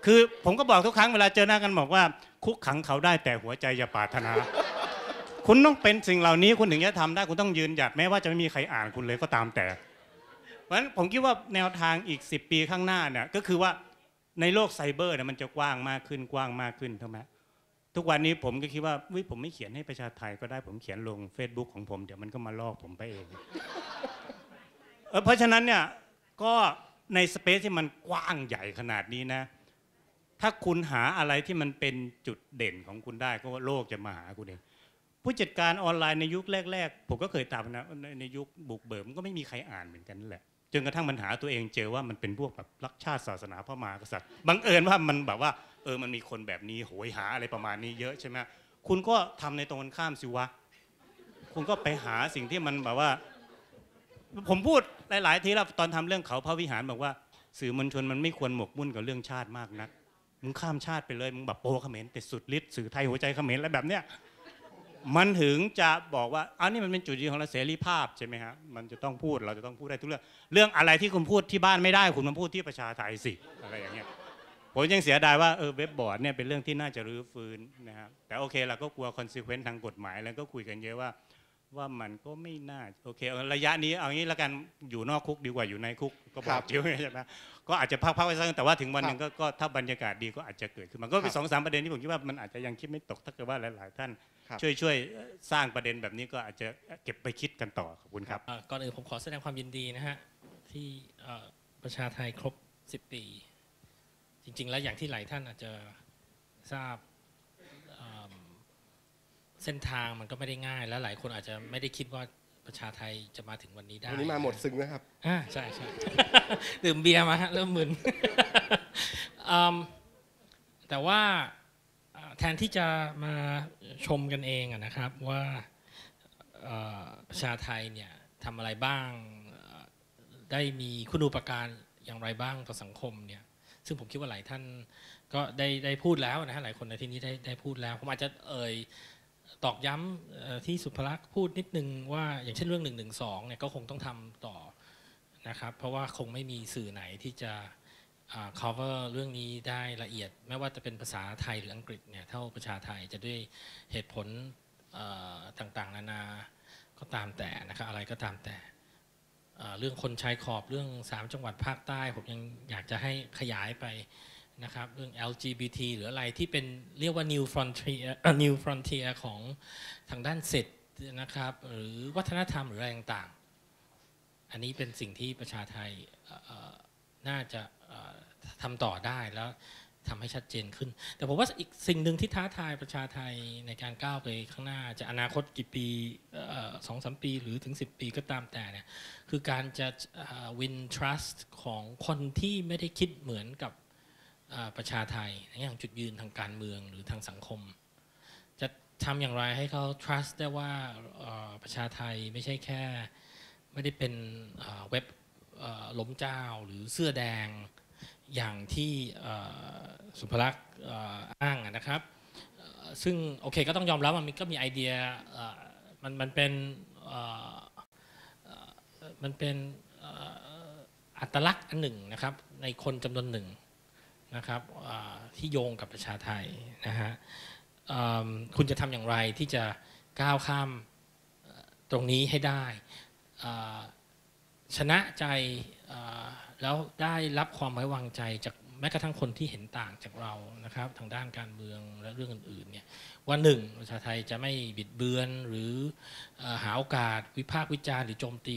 คือผมก็บอกทุกครั้งเวลาเจอหน้ากันบอกว่าคุกขังเขาได้แต่หัวใจอย่าปรารถนาคุณต้องเป็นสิ่งเหล่านี้คุณถึงจะทำได้คุณต้องยืนหยัดแม้ว่าจะไม่มีใครอ่านคุณเลยก็ตามแต่เพราะฉะนั้นผมคิดว่าแนวทางอีกสิบปีข้างหน้าเนี่ยก็คือว่าในโลกไซเบอร์เนี่ยมันจะกว้างมากขึ้นกว้างมากขึ้นใช่ไหมทุกวันนี้ผมก็คิดว่าวิผมไม่เขียนให้ประชาไทยก็ได้ผมเขียนลง Facebook ของผมเดี๋ยวมันก็มาลอกผมไปเองเออเพราะฉะนั้นเนี่ยก็ในสเปซที่มันกว้างใหญ่ขนาดนี้นะถ้าคุณหาอะไรที่มันเป็นจุดเด่นของคุณได้ก็โลกจะมาหาคุณเองผู้จัดการออนไลน์ในยุคแรกๆผมก็เคยตามนะในยุคบุกเบิกมันก็ไม่มีใครอ่านเหมือนกันนั่นแหละจนกระทั่งปัญหาตัวเองเจอว่ามันเป็นพวกแบบรักชาติศาสนาพระมหากษัตริย์บังเอิญว่ามันแบบว่าเออมันมีคนแบบนี้โหยหาอะไรประมาณนี้เยอะใช่ไหมคุณก็ทำในตรงกันข้ามสิวะคุณก็ไปหาสิ่งที่มันแบบว่าผมพูดหลายๆทีแล้วตอนทำเรื่องเขาพระวิหารบอกว่าสื่อมวลชนมันไม่ควรหมกมุ่นกับเรื่องชาติมากนักมึงข้ามชาติไปเลยมึงแบบโปเขมรแต่สุดฤทธิ์สื่อไทยหัวใจเขมรอะไรแบบเนี้ยมันถึงจะบอกว่าอันนี้มันเป็นจุดยืนของเราเสรีภาพใช่ไหมฮะมันจะต้องพูดเราจะต้องพูดได้ทุกเรื่องเรื่องอะไรที่คุณพูดที่บ้านไม่ได้คุณมาพูดที่ประชาไทยสิอะไรอย่างเงี้ยผมยังเสียดายว่าเออเว็บบอร์ดเนี่ยเป็นเรื่องที่น่าจะรื้อฟื้นนะครับแต่โอเคเราก็กลัวคอนซิเควนซ์ทางกฎหมายแล้วก็คุยกันเยอะว่า ว่ามันก็ไม่น่าโอเคระยะนี้เอางี้ละกันอยู่นอกคุกดีกว่าอยู่ในคุกก็บอกเจียวใช่ไหมก็อาจจะพักๆไว้สักแต่ว่าถึงวันหนึ่งก็ถ้าบรรยากาศดีก็อาจจะเกิดขึ้นมันก็เป็นสองสามประเด็นที่ผมคิดว่ามันอาจจะยังคิดไม่ตกถ้าเกิดว่าหลายๆท่านช่วยๆสร้างประเด็นแบบนี้ก็อาจจะเก็บไปคิดกันต่อขอบคุณครับก่อนอื่นผมขอแสดงความยินดีนะฮะที่ประชาไทยครบสิบปีจริงๆแล้วอย่างที่หลายท่านอาจจะทราบเส้นทางมันก็ไม่ได้ง่ายและหลายคนอาจจะไม่ได้คิดว่าประชาไทยจะมาถึงวันนี้ได้วันนี้มาหมดซึ้งนะครับอ่าใช่ใช่ดื่มเบียร์มาฮะเริ่มมึนแต่ว่าแทนที่จะมาชมกันเองนะครับว่าประชาไทยเนี่ยทำอะไรบ้างได้มีคุณูปการอย่างไรบ้างต่อสังคมเนี่ยซึ่งผมคิดว่าหลายท่านก็ได้ได้พูดแล้วนะฮะหลายคนในที่นี้ได้ได้พูดแล้วผมอาจจะเอ่ยตอกย้ำที่สุภลักษณ์พูดนิดนึงว่าอย่างเช่นเรื่องหนึ่งหนึ่งสองเนี่ยก็คงต้องทำต่อนะครับเพราะว่าคงไม่มีสื่อไหนที่จะ cover เรื่องนี้ได้ละเอียดไม่ว่าจะเป็นภาษาไทยหรืออังกฤษเนี่ยเท่าประชาไทยจะด้วยเหตุผลต่างๆนานาก็ตามแต่นะครับอะไรก็ตามแต่เรื่องคนชายขอบเรื่องสามจังหวัดภาคใต้ผมยังอยากจะให้ขยายไปนะครับเรื่อง แอล จี บี ที หรืออะไรที่เป็นเรียกว่า new frontier new frontier ของทางด้านสิทธินะครับหรือวัฒนธรรมหรืออะไรต่างๆอันนี้เป็นสิ่งที่ประชาไทยน่าจะทำต่อได้แล้วทำให้ชัดเจนขึ้นแต่ผมว่าอีกสิ่งหนึ่งที่ท้าทายประชาไทยในการก้าวไปข้างหน้าจะอนาคตกี่ปีสองสามปีหรือถึงสิบปีก็ตามแต่เนี่ยคือการจะ win trust ของคนที่ไม่ได้คิดเหมือนกับประชาไทยในอย่างจุดยืนทางการเมืองหรือทางสังคมจะทำอย่างไรให้เขา trust ได้ว่าประชาไทยไม่ใช่แค่ไม่ได้เป็นเว็บล้มเจ้าหรือเสื้อแดงอย่างที่สุภลักษณ์อ้างนะครับซึ่งโอเคก็ต้องยอมรับมันก็มีไอเดียมันมันเป็นมันเป็นอัตลักษณ์อันหนึ่งนะครับในคนจำนวนหนึ่งนะครับที่โยงกับประชาไทยนะฮะคุณจะทำอย่างไรที่จะก้าวข้ามตรงนี้ให้ได้ชนะใจแล้วได้รับความไว้วางใจจากแม้กระทั่งคนที่เห็นต่างจากเรานะครับทางด้านการเมืองและเรื่องอื่นๆเนี่ยว่าหนึ่งประชาไทยจะไม่บิดเบือนหรือหาโอกาสวิพากษ์วิจารณ์หรือโจมตี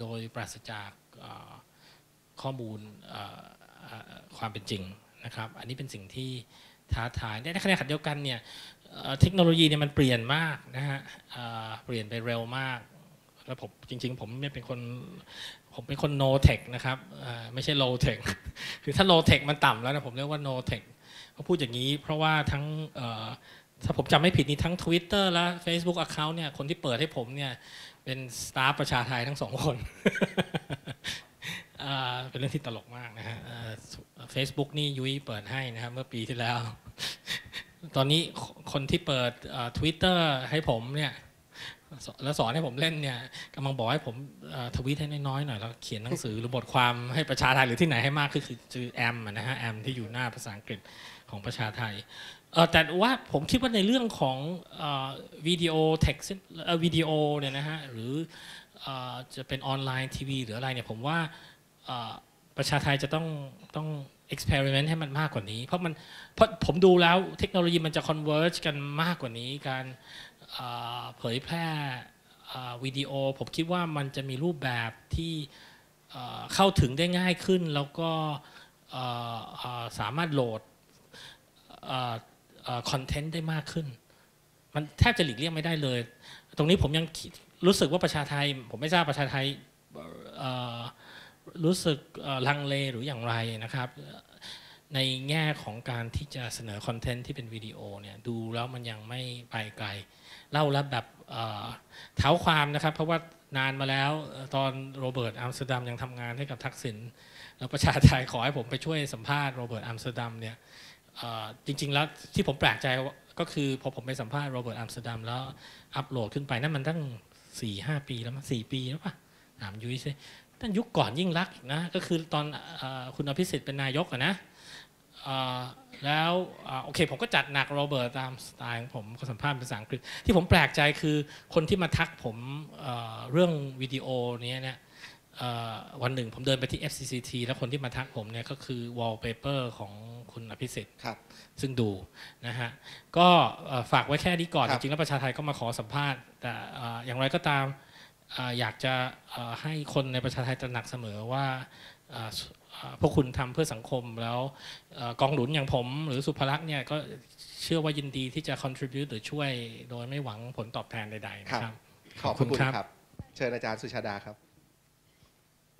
โดยปราศจากข้อมูลความเป็นจริงนะครับอันนี้เป็นสิ่งที่ท้าทายในขณะเดียวกันเนี่ยเทคโนโลยีเนี่ยมันเปลี่ยนมากนะฮะเปลี่ยนไปเร็วมากแล้วผมจริงๆผมเนี่ยเป็นคนผมเป็นคน no tech นะครับไม่ใช่ low tech คือถ้า low tech มันต่ำแล้วนะผมเรียกว่า no tech เขาพูดอย่างนี้เพราะว่าทั้งถ้าผมจำไม่ผิดนี่ทั้ง Twitter และ Facebook account เนี่ยคนที่เปิดให้ผมเนี่ยเป็นสตาฟประชาไทยทั้งสองคนเป็นเรื่องที่ตลกมากนะฮะ Facebook นี่ยุ้ยเปิดให้นะครับเมื่อปีที่แล้วตอนนี้คนที่เปิด Twitter ให้ผมเนี่ยแล้วสอนให้ผมเล่นเนี่ยกำลังบอกให้ผมทวีตให้น้อยๆหน่อยแล้วเขียนหนังสือหรือบทความให้ประชาไทยหรือที่ไหนให้มากคือคือแอมนะฮะแอมที่อยู่หน้าภาษาอังกฤษของประชาไทยแต่ว่าผมคิดว่าในเรื่องของวิดีโอเท็กซ์วิดีโอเนี่ยนะฮะหรือจะเป็นออนไลน์ทีวีหรืออะไรเนี่ยผมว่าประชาไทยจะต้องต้อง experiment ให้มันมากกว่านี้เพราะมันเพราะผมดูแล้วเทคโนโลยีมันจะ converge กันมากกว่านี้การเผยแพร่วิดีโอผมคิดว่ามันจะมีรูปแบบที่เข้าถึงได้ง่ายขึ้นแล้วก็สามารถโหลดคอนเทนต์ได้มากขึ้นมันแทบจะหลีกเลี่ยงไม่ได้เลยตรงนี้ผมยังรู้สึกว่าประชาไทยผมไม่ทราบประชาไทยรู้สึกลังเลหรืออย่างไรนะครับในแง่ของการที่จะเสนอคอนเทนต์ที่เป็นวิดีโอเนี่ยดูแล้วมันยังไม่ไปไกลเล่าแล้วแบบเท้าความนะครับเพราะว่านานมาแล้วตอนโรเบิร์ตอัมสเตอร์ดัมยังทำงานให้กับทักษิณแล้วประชาไทยขอให้ผมไปช่วยสัมภาษณ์โรเบิร์ตอัมสเตอร์ดัมเนี่ยจริงๆแล้วที่ผมแปลกใจก็คือพอผมไปสัมภาษณ์โรเบิร์ตอัมสเตอร์ดัมแล้วอัปโหลดขึ้นไปนั่นมันตั้ง สี่ห้า ปีแล้วมั้ง สี่ ปีแล้วป่ะถามยุ้ยสิตั้งยุคก่อนยิ่งรักนะก็คือตอนคุณอภิสิทธิ์เป็นนายกนะ แล้วโอเคผมก็จัดหนักโรเบิร์ตตามสไตล์ของผมก็สัมภาษณ์ภาษาอังกฤษที่ผมแปลกใจคือคนที่มาทักผมเรื่องวิดีโอนี้เนี่ยวันหนึ่งผมเดินไปที่ เอฟ ซี ซี ที แล้วคนที่มาทักผมเนี่ยก็คือ wallpaper ของคุณอภิสิทธิ์ซึ่งดูนะฮะก็ฝากไว้แค่นี้ก่อนจริงๆแล้วประชาไทยก็มาขอสัมภาษณ์แต่อย่างไรก็ตามอยากจะให้คนในประชาไทยตระหนักเสมอว่าพวกคุณทำเพื่อสังคมแล้วกองหนุนอย่างผมหรือสุภลักษณ์เนี่ยก็เชื่อว่ายินดีที่จะ contribute หรือช่วยโดยไม่หวังผลตอบแทนใดๆนะครับขอบคุณครับเชิญอาจารย์สุชาดาครับ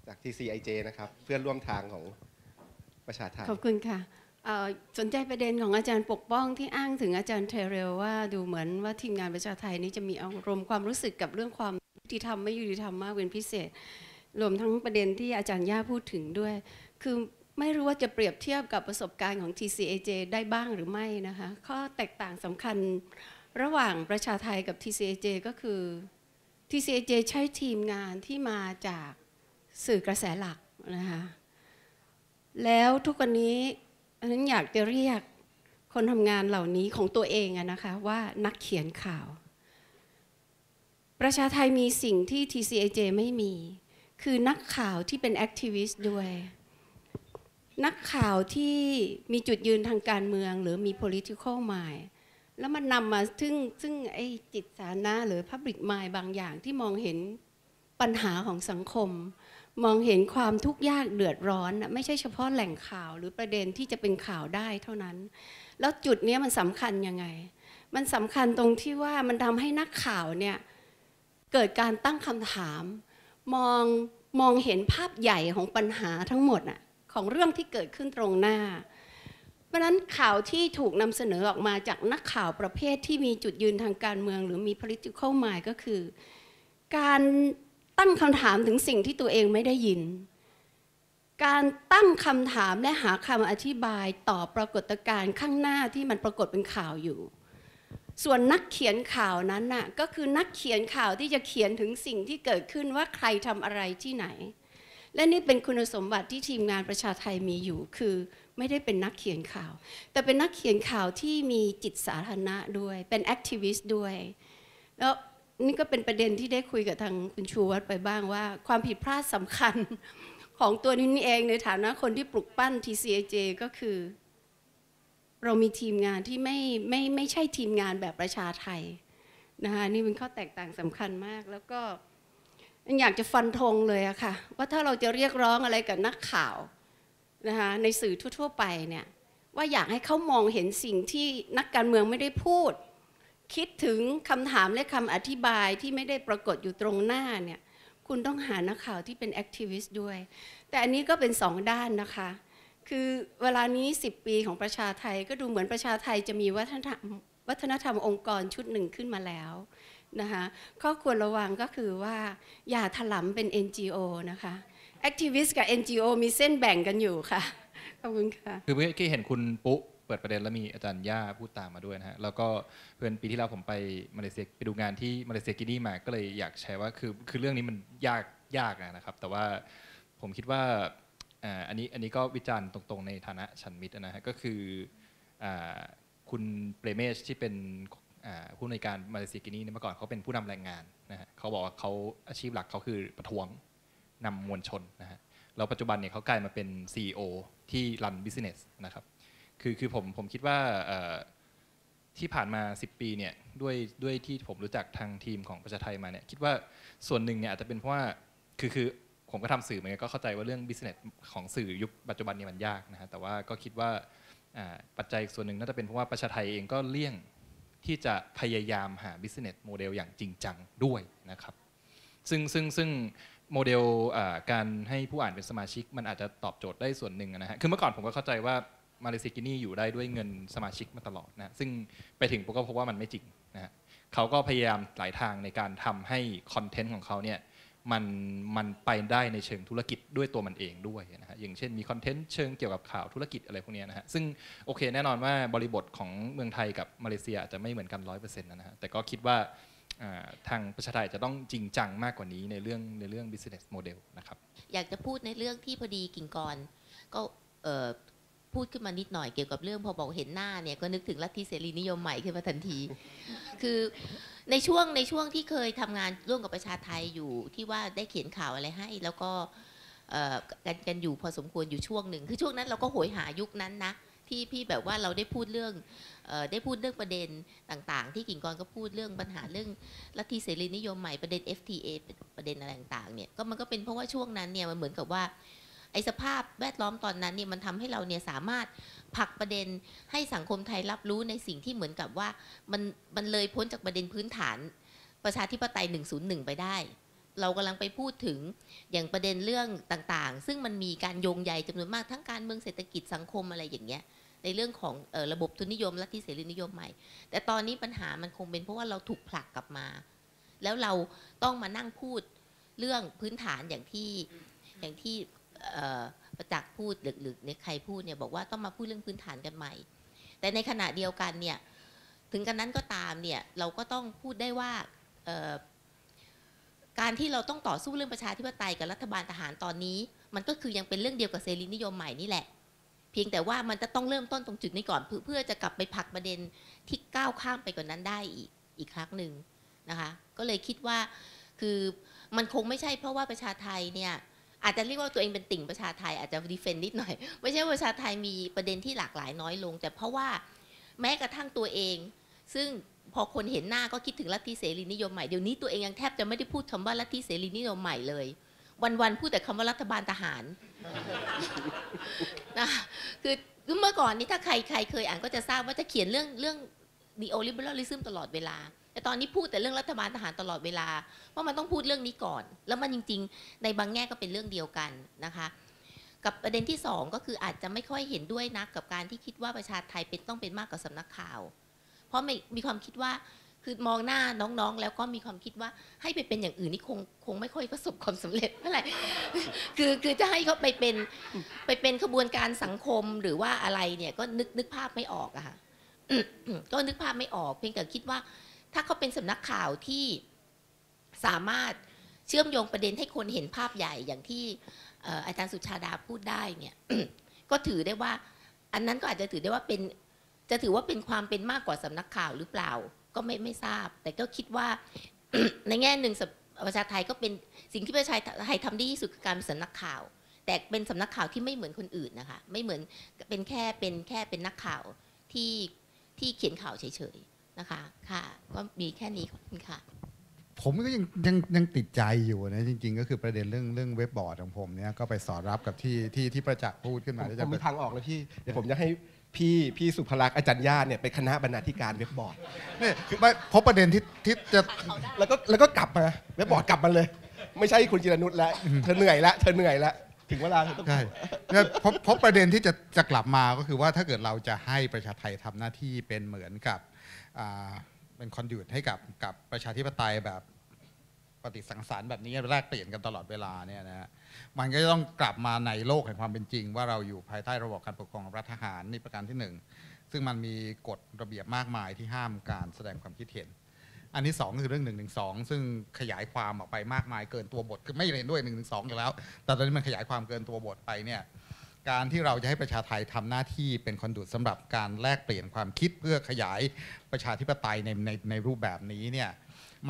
จาก ที ซี ไอ เจ นะครับเพื่อนร่วมทางของประชาไทยขอบคุณค่ะสนใจประเด็นของอาจารย์ปกป้องที่อ้างถึงอาจารย์เทเรลว่าดูเหมือนว่าทีมงานประชาไทยนี้จะมีอารมณ์ความรู้สึกกับเรื่องความยุติธรรมไม่ยุติธรรมมากเป็นพิเศษรวมทั้งประเด็นที่อาจารย์ย่าพูดถึงด้วยคือไม่รู้ว่าจะเปรียบเทียบกับประสบการณ์ของ ที ซี ไอ เจ ได้บ้างหรือไม่นะคะข้อแตกต่างสำคัญระหว่างประชาไทยกับ ที ซี ไอ เจ ก็คือ ที ซี ไอ เจ ใช้ทีมงานที่มาจากสื่อกระแสหลักนะคะแล้วทุกวันนี้อันนั้นอยากจะเรียกคนทำงานเหล่านี้ของตัวเองอะนะคะว่านักเขียนข่าวประชาไทยมีสิ่งที่ ที ซี ไอ เจ ไม่มีคือนักข่าวที่เป็นแอคทิวิสต์ด้วยนักข่าวที่มีจุดยืนทางการเมืองหรือมี political mind แล้วมันนำมาซึ่งซึ่งไอ้จิตสาธารณะหรือ public mind บางอย่างที่มองเห็นปัญหาของสังคมมองเห็นความทุกข์ยากเดือดร้อนไม่ใช่เฉพาะแหล่งข่าวหรือประเด็นที่จะเป็นข่าวได้เท่านั้นแล้วจุดนี้มันสำคัญยังไงมันสำคัญตรงที่ว่ามันทำให้นักข่าวเนี่ยเกิดการตั้งคำถามมองมองเห็นภาพใหญ่ของปัญหาทั้งหมดอะของเรื่องที่เกิดขึ้นตรงหน้าเพราะฉะนั้นข่าวที่ถูกนำเสนอออกมาจากนักข่าวประเภทที่มีจุดยืนทางการเมืองหรือมี political mind ก็คือการตั้งคำถามถึงสิ่งที่ตัวเองไม่ได้ยินการตั้งคำถามและหาคำอธิบายต่อปรากฏการณ์ข้างหน้าที่มันปรากฏเป็นข่าวอยู่ส่วนนักเขียนข่าวนั้นน่ะก็คือนักเขียนข่าวที่จะเขียนถึงสิ่งที่เกิดขึ้นว่าใครทำอะไรที่ไหนและนี่เป็นคุณสมบัติที่ทีมงานประชาไทยมีอยู่คือไม่ได้เป็นนักเขียนข่าวแต่เป็นนักเขียนข่าวที่มีจิตสาธารณะด้วยเป็นแอคทิวิสต์ด้วยแล้วนี่ก็เป็นประเด็นที่ได้คุยกับทางคุณชูวัฒน์ไปบ้างว่าความผิดพลาดสำคัญของตัวนี้เองในฐานะคนที่ปลุกปั้น ที ซี ไอ เจ ก็คือเรามีทีมงานที่ไม่ไม่ไม่ใช่ทีมงานแบบประชาไทยนะคะนี่เป็นข้อแตกต่างสำคัญมากแล้วก็อยากจะฟันธงเลยอะค่ะว่าถ้าเราจะเรียกร้องอะไรกับนักข่าวนะคะในสื่อทั่วๆไปเนี่ยว่าอยากให้เขามองเห็นสิ่งที่นักการเมืองไม่ได้พูดคิดถึงคำถามและคำอธิบายที่ไม่ได้ปรากฏอยู่ตรงหน้าเนี่ยคุณต้องหานักข่าวที่เป็นแอคทิวิสต์ด้วยแต่อันนี้ก็เป็นสองด้านนะคะคือเวลานี้สิบปีของประชาไทยก็ดูเหมือนประชาไทยจะมีวัฒนธรรมวัฒนธรรมองค์กรชุดหนึ่งขึ้นมาแล้วนะคะข้อควรระวังก็คือว่าอย่าถลำเป็น เอ็น จี โอ นะคะแอคทิวิสต์กับ เอ็น จี โอ มีเส้นแบ่งกันอยู่ค่ะขอบคุณค่ะคือเมื่อกี้เห็นคุณปุ๊เปิดประเด็นแล้วมีอาจารย์ย่าพูดตามมาด้วยนะฮะแล้วก็เพื่อนปีที่แล้วผมไปมาเลเซียไปดูงานที่มาเลเซียกินี่มาก็เลยอยากแชร์ว่าคือคือเรื่องนี้มันยากยากนะครับแต่ว่าผมคิดว่าอันนี้อันนี้ก็วิจารณ์ตรงๆในฐานะฉันมิตรนะฮะก็คือคุณเปรเมชที่เป็นผู้อำนวยการมาเลเซียกินีเมื่อก่อนเขาเป็นผู้นำแรงงานนะฮะเขาบอกว่าเขาอาชีพหลักเขาคือประท้วงนำมวลชนนะฮะแล้วปัจจุบันเนี่ยเขากลายมาเป็น ซี อี โอ ที่รันบิสเนสนะครับคือคือผมผมคิดว่าที่ผ่านมาสิบปีเนี่ยด้วยด้วยที่ผมรู้จักทางทีมของประชาไทยมาเนี่ยคิดว่าส่วนหนึ่งเนี่ยอาจจะเป็นเพราะว่าคือคือผมก็ทำสื่อเหมือนกันก็เข้าใจว่าเรื่อง business ของสื่อยุคปัจจุบันนี้มันยากนะฮะแต่ว่าก็คิดว่าปัจจัยส่วนหนึ่งน่าจะเป็นเพราะว่าประชาไทยเองก็เลี่ยงที่จะพยายามหา business model อย่างจริงจังด้วยนะครับซึ่งซึ่งซึ่งโมเดลการให้ผู้อ่านเป็นสมาชิกมันอาจจะตอบโจทย์ได้ส่วนหนึ่งนะฮะคือเมื่อก่อนผมก็เข้าใจว่ามาเลเซียกินี่อยู่ได้ด้วยเงินสมาชิกมาตลอดนะซึ่งไปถึงผมก็พบว่ามันไม่จริงนะฮะเขาก็พยายามหลายทางในการทำให้คอนเทนต์ของเขาเนี่ยมันมันไปได้ในเชิงธุรกิจด้วยตัวมันเองด้วยนะฮะอย่างเช่นมีคอนเทนต์เชิงเกี่ยวกับข่าวธุรกิจอะไรพวกนี้นะฮะซึ่งโอเคแน่นอนว่าบริบทของเมืองไทยกับมาเลเซียอาจจะไม่เหมือนกัน ร้อยเปอร์เซ็นต์ นะฮะแต่ก็คิดว่าทางประชาไทยจะต้องจริงจังมากกว่านี้ในเรื่องในเรื่อง business model นะครับอยากจะพูดในเรื่องที่พอดีกิ่งก่อนก็ พูดขึ้นมานิดหน่อยเกี่ยวกับเรื่องพอบอกเห็นหน้าเนี่ยก็นึกถึงลัทธิเสรีนิยมใหม่ขึ้นมาทันที คือในช่วงในช่วงที่เคยทำงานร่วมกับประชาไทยอยู่ที่ว่าได้เขียนข่าวอะไรให้แล้วก็กันกันอยู่พอสมควรอยู่ช่วงหนึ่งคือช่วงนั้นเราก็โหยหายุคนั้นนะที่พี่แบบว่าเราได้พูดเรื่องได้พูดเรื่องประเด็นต่างๆที่กิ่งกรก็พูดเรื่องปัญหาเรื่องลัทธิเสรีนิยมใหม่ประเด็น เอฟ ที เอ ประเด็นอะไรต่างๆเนี่ยก็มันก็เป็นเพราะว่าช่วงนั้นเนี่ยมันเหมือนกับว่าไอ้สภาพแวดล้อมตอนนั้นเนี่ยมันทำให้เราเนี่ยสามารถผลักประเด็นให้สังคมไทยรับรู้ในสิ่งที่เหมือนกับว่ามันมันเลยพ้นจากประเด็นพื้นฐานประชาธิปไตยหนึ่งศูนย์หนึ่งไปได้เรากำลังไปพูดถึงอย่างประเด็นเรื่องต่างๆซึ่งมันมีการโยงใยจำนวนมากทั้งการเมืองเศรษฐกิจสังคมอะไรอย่างเงี้ยในเรื่องของเอ่อระบบทุนนิยมลัทธิเสรีนิยมใหม่แต่ตอนนี้ปัญหามันคงเป็นเพราะว่าเราถูกผลักกลับมาแล้วเราต้องมานั่งพูดเรื่องพื้นฐานอย่างที่อย่างที่ประจักษ์พูดหรือในใครพูดเนี่ยบอกว่าต้องมาพูดเรื่องพื้นฐานกันใหม่แต่ในขณะเดียวกันเนี่ยถึงกันนั้นก็ตามเนี่ยเราก็ต้องพูดได้ว่าการที่เราต้องต่อสู้เรื่องประชาธิปไตยกับรัฐบาลทหารตอนนี้มันก็คือยังเป็นเรื่องเดียวกับเสรีนิยมใหม่นี่แหละเพียงแต่ว่ามันจะต้องเริ่มต้นตรงจุดนี้ก่อนเพื่อจะกลับไปผลักประเด็นที่ก้าวข้ามไปกว่านั้นได้อีกอีกครั้งหนึ่งนะคะก็เลยคิดว่าคือมันคงไม่ใช่เพราะว่าประชาไทยเนี่ยอาจจะเรียกว่าตัวเองเป็นติ่งประชาไทยอาจจะดีเฟนต์นิดหน่อยไม่ใช่ประชาไทยมีประเด็นที่หลากหลายน้อยลงแต่เพราะว่าแม้กระทั่งตัวเองซึ่งพอคนเห็นหน้าก็คิดถึงลัทธิเสรีนิยมใหม่เดี๋ยวนี้ตัวเองยังแทบจะไม่ได้พูดคำว่าลัทธิเสรีนิยมใหม่เลยวันๆพูดแต่คำว่ารัฐบาลทหารนะคือเมื่อก่อนนี้ถ้าใครใครเคยอ่านก็จะทราบว่าจะเขียนเรื่องเรื่อง neoliberalism ตลอดเวลาแต่ตอนนี้พูดแต่เรื่องรัฐบาลทหารตลอดเวลาว่ามันต้องพูดเรื่องนี้ก่อนแล้วมันจริงๆในบางแง่ก็เป็นเรื่องเดียวกันนะคะกับประเด็นที่สองก็คืออาจจะไม่ค่อยเห็นด้วยนักกับการที่คิดว่าประชาไทยเป็นต้องเป็นมากกว่าสำนักข่าวเพราะมีความคิดว่าคือมองหน้าน้องๆแล้วก็มีความคิดว่าให้ไปเป็นอย่างอื่นนี่คงคงไม่ค่อยประสบความสำเร็จเท่าไหร่คือคือจะให้เขาไปเป็นไปเป็นขบวนการสังคมหรือว่าอะไรเนี่ยก็นึกนึกภาพไม่ออกอะค่ะก็นึกภาพไม่ออกเพียงแต่คิดว่าถ้าเขาเป็นสำนักข่าวที่สามารถเชื่อมโยงประเด็นให้คนเห็นภาพใหญ่อย่างที่อาจารย์สุชาดาพูดได้เนี่ยก็ถือได้ว่าอันนั้นก็อาจจะถือได้ว่าเป็นจะถือว่าเป็นความเป็นมากกว่าสำนักข่าวหรือเปล่าก็ไม่ไม่ทราบแต่ก็คิดว่า ในแง่หนึ่งประชาไทยก็เป็นสิ่งที่ประชาไทยทำได้ที่สุดคือการเป็นสำนักข่าวแต่เป็นสำนักข่าวที่ไม่เหมือนคนอื่นนะคะไม่เหมือนเป็นแค่เป็นแค่เป็นนักข่าวที่ที่เขียนข่าวเฉยนะคะค่ะก็มีแค่นี้คุณค่ะผมก็ยังยังยังติดใจอยู่นะจริงๆก็คือประเด็นเรื่องเรื่องเว็บบอร์ดของผมเนี่ยก็ไปสอดรับกับที่ที่ที่ประจักษ์พูดขึ้นมาผมมีทางออกแล้วพี่เดี๋ยวผมจะให้พี่พี่สุภลักษณ์อาจารย์ญาเนี่ยเป็นคณะบรรณาธิการเว็บบอร์ดเนี่ยไม่พบประเด็นที่ที่จะแล้วก็แล้วก็กลับมาเว็บบอร์ดกลับมาเลยไม่ใช่คุณจิรนุชแล้วเธอเหนื่อยละเธอเหนื่อยละถึงเวลาใช่พบประเด็นที่จะจะกลับมาก็คือว่าถ้าเกิดเราจะให้ประชาไทยทำหน้าที่เป็นเหมือนกับเป็นคอนดิวตให้กับกับประชาธิปไตยแบบปฏิสังสรรค์แบบนี้แลกเปลี่ยนกันตลอดเวลาเนี่ยนะฮะมันก็ต้องกลับมาในโลกแห่งความเป็นจริงว่าเราอยู่ภายใต้ระบบการปกครองรัฐทหารนี่ประการที่หนึ่งซึ่งมันมีกฎระเบียบมากมายที่ห้ามการแสดงความคิดเห็นอันที่สองคือเรื่องหนึ่งหนึ่งสองซึ่งขยายความออกไปมากมายเกินตัวบทคือไม่เห็นด้วยหนึ่งหนึ่งสองอยู่แล้วแต่ตอนนี้มันขยายความเกินตัวบทไปเนี่ยการที่เราจะให้ประชาไทยทำหน้าที่เป็นคอนดูตสำหรับการแลกเปลี่ยนความคิดเพื่อขยายประชาธิปไตยในในในรูปแบบนี้เนี่ย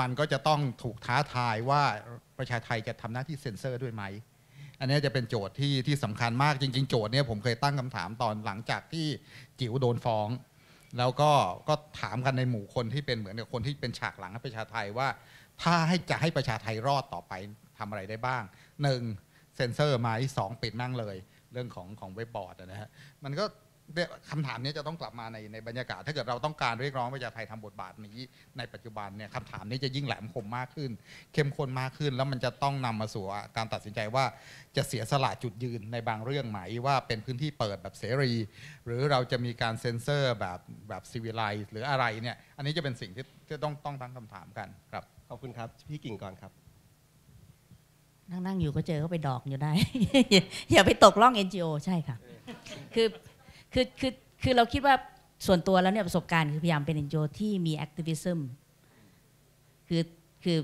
มันก็จะต้องถูกท้าทายว่าประชาไทยจะทำหน้าที่เซ็นเซอร์ด้วยไหมอันนี้จะเป็นโจทย์ที่ที่สำคัญมากจริงๆโจทย์เนี่ยผมเคยตั้งคำถามตอนหลังจากที่จิ๋วโดนฟ้องแล้วก็ก็ถามกันในหมู่คนที่เป็นเหมือนกับคนที่เป็นฉากหลังให้ประชาไทยว่าถ้าให้จะให้ประชาไทยรอดต่อไปทำอะไรได้บ้างหนึ่งเซ็นเซอร์ไหมสองปิดนั่งเลยเรื่องของของเว็บบอร์ดนะฮะมันก็คำถามนี้จะต้องกลับมาในในบรรยากาศถ้าเกิดเราต้องการเรียกร้องประชาไทยทำบทบาทนี้ในปัจจุบันเนี่ยคำถามนี้จะยิ่งแหลมคมมากขึ้นเข้มข้นมากขึ้นแล้วมันจะต้องนำมาสู่การตัดสินใจว่าจะเสียสละจุดยืนในบางเรื่องไหมว่าเป็นพื้นที่เปิดแบบเสรีหรือเราจะมีการเซ็นเซอร์แบบแบบซีวิไลซ์หรืออะไรเนี่ยอันนี้จะเป็นสิ่งที่ที่ต้องต้องตั้งคำถามกันครับขอบคุณครับพี่กิ่งกรครับนั่งๆอยู่ก็เจอเขาไปดอกอยู่ได้อย่าไปตกล่อง เอ็น จี โอ ใช่ค่ะคือคือคือคือเราคิดว่าส่วนตัวแล้วเนี่ยประสบการณ์คือพยายามเป็น เอ็น จี โอ ที่มี activism คือคือ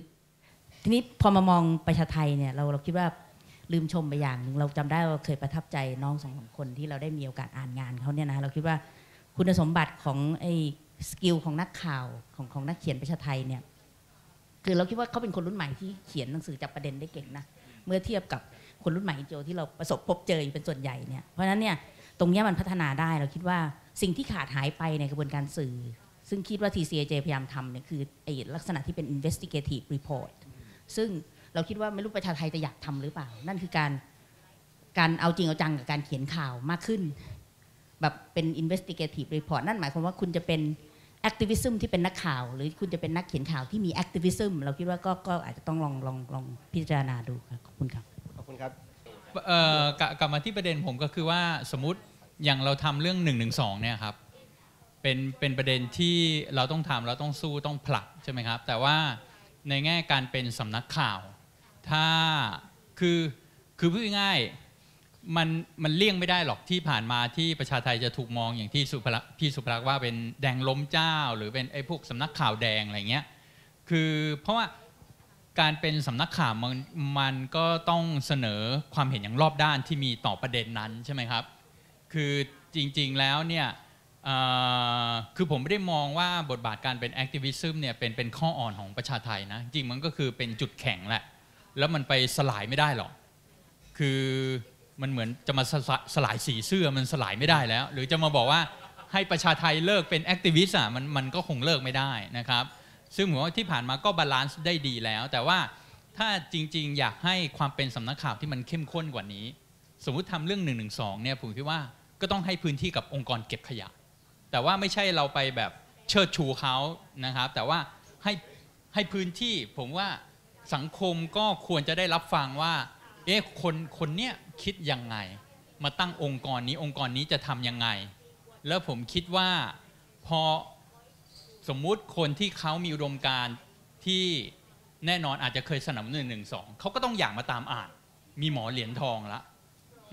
ทีนี้พอมามองประชาไทยเนี่ยเราเราคิดว่า ลืมชมไปอย่างหนึ่งเราจำได้ว่าเคยประทับใจน้องสองสามคนที่เราได้มีโอกาสอ่านงานเขาเนี่ยนะเราคิดว่าคุณสมบัติของไอ้สกิลของนักข่าวของของนักเขียนประชาไทยเนี่ยคือเราคิดว่าเขาเป็นคนรุ่นใหม่ที่เขียนหนังสือจับประเด็นได้เก่งนะเมื่อเทียบกับคนรุ่นใหม่เจอที่เราประสบพบเจออยู่เป็นส่วนใหญ่เนี่ยเพราะฉะนั้นเนี่ยตรงนี้มันพัฒนาได้เราคิดว่าสิ่งที่ขาดหายไปในกระบวนการสื่อซึ่งคิดว่า ที ซี เอ เจ พยายามทำเนี่ยคือไอ้ลักษณะที่เป็น investigative report ซึ่งเราคิดว่าไม่รู้ประชาไทยจะอยากทำหรือเปล่านั่นคือการการเอาจริงเอาจังกับการเขียนข่าวมากขึ้นแบบเป็น investigative report นั่นหมายความว่าคุณจะเป็น activism ที่เป็นนักข่าวหรือคุณจะเป็นนักเขียนข่าวที่มี activism เราคิดว่าก็ก็อาจจะต้องลองลองลองพิจารณาดูครับขอบคุณครับขอบคุณครับกลับมาที่ประเด็นผมก็คือว่าสมมติอย่างเราทำเรื่องหนึ่งหนึ่งสองเนี่ยครับเป็นเป็นประเด็นที่เราต้องทำเราต้องสู้ต้องผลักใช่ไหมครับแต่ว่าในแง่การเป็นสำนักข่าวถ้าคือคือพูดง่ายมันมันเลี่ยงไม่ได้หรอกที่ผ่านมาที่ประชาไทยจะถูกมองอย่างที่สุภลักษณ์พี่สุภลักษณ์ว่าเป็นแดงล้มเจ้าหรือเป็นไอ้พวกสำนักข่าวแดงอะไรเงี้ยคือเพราะว่าการเป็นสำนักข่าวมันมันก็ต้องเสนอความเห็นอย่างรอบด้านที่มีต่อประเด็นนั้นใช่ไหมครับคือจริงๆแล้วเนี่ยคือผมไม่ได้มองว่าบทบาทการเป็นแอคทิวิซึมเนี่ยเป็นเป็นข้ออ่อนของประชาไทยนะจริงมันก็คือเป็นจุดแข็งแหละแล้วมันไปสลายไม่ได้หรอกคือมันเหมือนจะมาสลายสีเสื้อมันสลายไม่ได้แล้วหรือจะมาบอกว่าให้ประชาไทยเลิกเป็นแอคทิวิสต์อ่ะมันมันก็คงเลิกไม่ได้นะครับซึ่งผมว่าที่ผ่านมาก็บาลานซ์ได้ดีแล้วแต่ว่าถ้าจริงๆอยากให้ความเป็นสำนักข่าวที่มันเข้มข้นกว่านี้สมมุติทำเรื่องหนึ่งหนึ่งสองเนี่ยผมคิดว่าก็ต้องให้พื้นที่กับองค์กรเก็บขยะแต่ว่าไม่ใช่เราไปแบบเชิดชูเขานะครับแต่ว่าให้ให้พื้นที่ผมว่าสังคมก็ควรจะได้รับฟังว่าเอ๊ะคนคนเนี้ยคิดยังไงมาตั้งองค์กรนี้องค์กรนี้จะทำยังไงแล้วผมคิดว่าพอสมมุติคนที่เขามีอุดมการณ์ที่แน่นอนอาจจะเคยสนับสนุนหนึ่งสองเขาก็ต้องอยากมาตามอ่านมีหมอเหรียญทองละ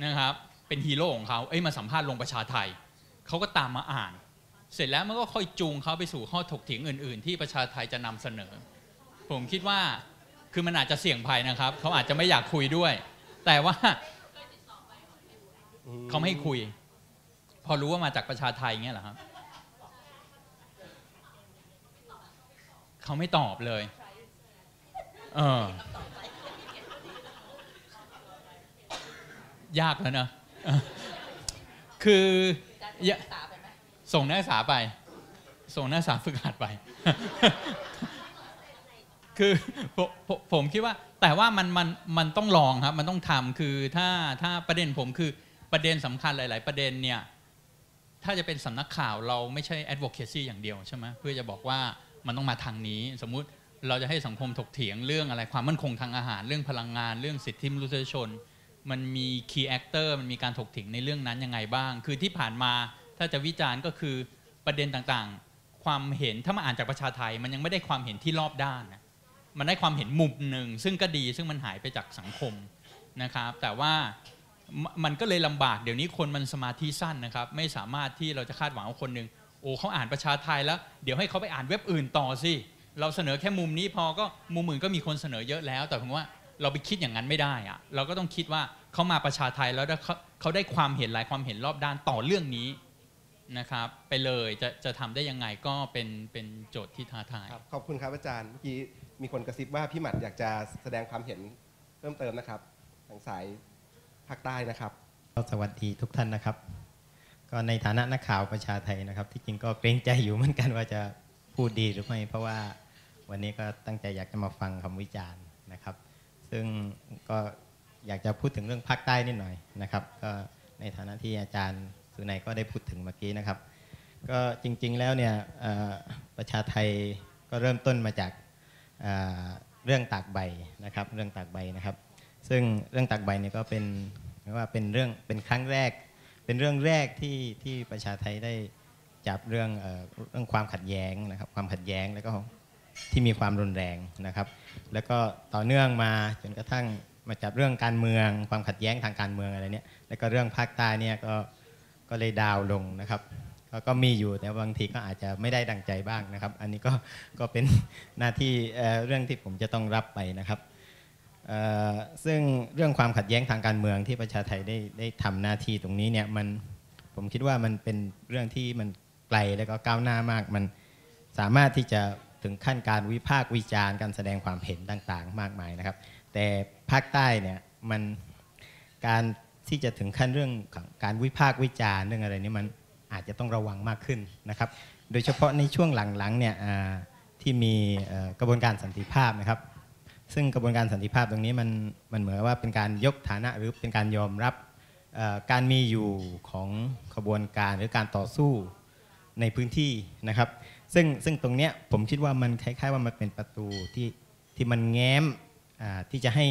นะครับเป็นฮีโร่ของเขาเอ้ยมาสัมภาษณ์ลงประชาไทยเขาก็ตามมาอ่านเสร็จแล้วมันก็ค่อยจูงเขาไปสู่ข้อถกเถียงอื่นๆที่ประชาไทยจะนำเสนอผมคิดว่าคือมันอาจจะเสี่ยงภัยนะครับเขาอาจจะไม่อยากคุยด้วยแต่ว่าเขาไม่ให้คุยพอรู้ว่ามาจากประชาไทยเงี้ยเหรอครับเขาไม่ตอบเลยเออยากแล้วเนอะคือส่งนักศึกษาไปส่งนักศึกษาฝึกหัดไปคือผมคิดว่าแต่ว่ามันมันมันต้องลองครับมันต้องทำคือถ้าถ้าประเด็นผมคือประเด็นสำคัญหลายๆประเด็นเนี่ยถ้าจะเป็นสำนักข่าวเราไม่ใช่ advocacy อย่างเดียวใช่ไหมเพื่อจะบอกว่ามันต้องมาทางนี้สมมุติเราจะให้สังคมถกเถียงเรื่องอะไรความมั่นคงทางอาหารเรื่องพลังงานเรื่องสิทธิมนุษยชนมันมี key actor มันมีการถกเถียงในเรื่องนั้นยังไงบ้างคือที่ผ่านมาถ้าจะวิจารณ์ก็คือประเด็นต่างๆความเห็นถ้ามาอ่านจากประชาไทยมันยังไม่ได้ความเห็นที่รอบด้านนะมันได้ความเห็นมุมหนึ่งซึ่งก็ดีซึ่งมันหายไปจากสังคมนะครับแต่ว่ามันก็เลยลำบากเดี๋ยวนี้คนมันสมาธิสั้นนะครับไม่สามารถที่เราจะคาดหวังว่าคนหนึ่งโอ้เขาอ่านประชาไทยแล้วเดี๋ยวให้เขาไปอ่านเว็บอื่นต่อสิเราเสนอแค่มุมนี้พอก็มุมอื่นก็มีคนเสนอเยอะแล้วแต่ผมว่าเราไปคิดอย่างนั้นไม่ได้อะเราก็ต้องคิดว่าเขามาประชาไทยแล้วเขาได้ความเห็นหลายความเห็นรอบด้านต่อเรื่องนี้นะครับไปเลยจะจะทำได้ยังไงก็เป็นเป็นโจทย์ที่ท้าทายขอบคุณครับอาจารย์เมื่อกี้มีคนกระซิบว่าพี่หมัดอยากจะแสดงความเห็นเพิ่มเติมนะครับทางสายภาคใต้นะครับสวัสดีทุกท่านนะครับก็ในฐานะนักข่าวประชาไทยนะครับที่จริงก็เกรงใจอยู่เหมือนกันว่าจะพูดดีหรือไม่เพราะว่าวันนี้ก็ตั้งใจอยากจะมาฟังคำวิจารณ์นะครับซึ่งก็อยากจะพูดถึงเรื่องภาคใต้นิดหน่อยนะครับก็ในฐานะที่อาจารย์สุนัยก็ได้พูดถึงเมื่อกี้นะครับก็จริงๆแล้วเนี่ยประชาไทยก็เริ่มต้นมาจากเรื่องตากใบนะครับเรื่องตากใบนะครับซึ่งเรื่องตากใบเนี่ยก็เป็นว่าเป็นเรื่องเป็นครั้งแรกเป็นเรื่องแรกที่ที่ประชาไทยได้จับเรื่องเรื่องความขัดแย้งนะครับความขัดแย้งแล้วก็ที่มีความรุนแรงนะครับแล้วก็ต่อเนื่องมาจนกระทั่งมาจับเรื่องการเมืองความขัดแย้งทางการเมืองอะไรเนี่ยแล้วก็เรื่องภาคใต้เนี่ยก็ก็เลยดาวลงนะครับก็มีอยู่แต่บางทีก็อาจจะไม่ได้ดังใจบ้างนะครับอันนี้ก็ก็เป็นหน้าที่เรื่องที่ผมจะต้องรับไปนะครับ ซึ่งเรื่องความขัดแย้งทางการเมืองที่ประชาไทได้ได้ทำหน้าที่ตรงนี้เนี่ยมันผมคิดว่ามันเป็นเรื่องที่มันไกลและก็ก้าวหน้ามากมันสามารถที่จะถึงขั้นการวิพากษ์วิจารณ์การแสดงความเห็นต่างๆมากมายนะครับแต่ภาคใต้เนี่ยมันการที่จะถึงขั้นเรื่องการวิพากษ์วิจารณ์เรื่องอะไรนี้มันอาจจะต้องระวังมากขึ้นนะครับโดยเฉพาะในช่วงหลังๆเนี่ยที่มีกระบวนการสันติภาพนะครับซึ่งกระบวนการสันติภาพตรงนี้มันมันเหมือนว่าเป็นการยกฐานะหรือเป็นการยอมรับการมีอยู่ของกระบวนการหรือการต่อสู้ในพื้นที่นะครับซึ่งซึ่งตรงเนี้ยผมคิดว่ามันคล้ายๆว่ามันเป็นประตูที่ที่มันแง้มที่จะให้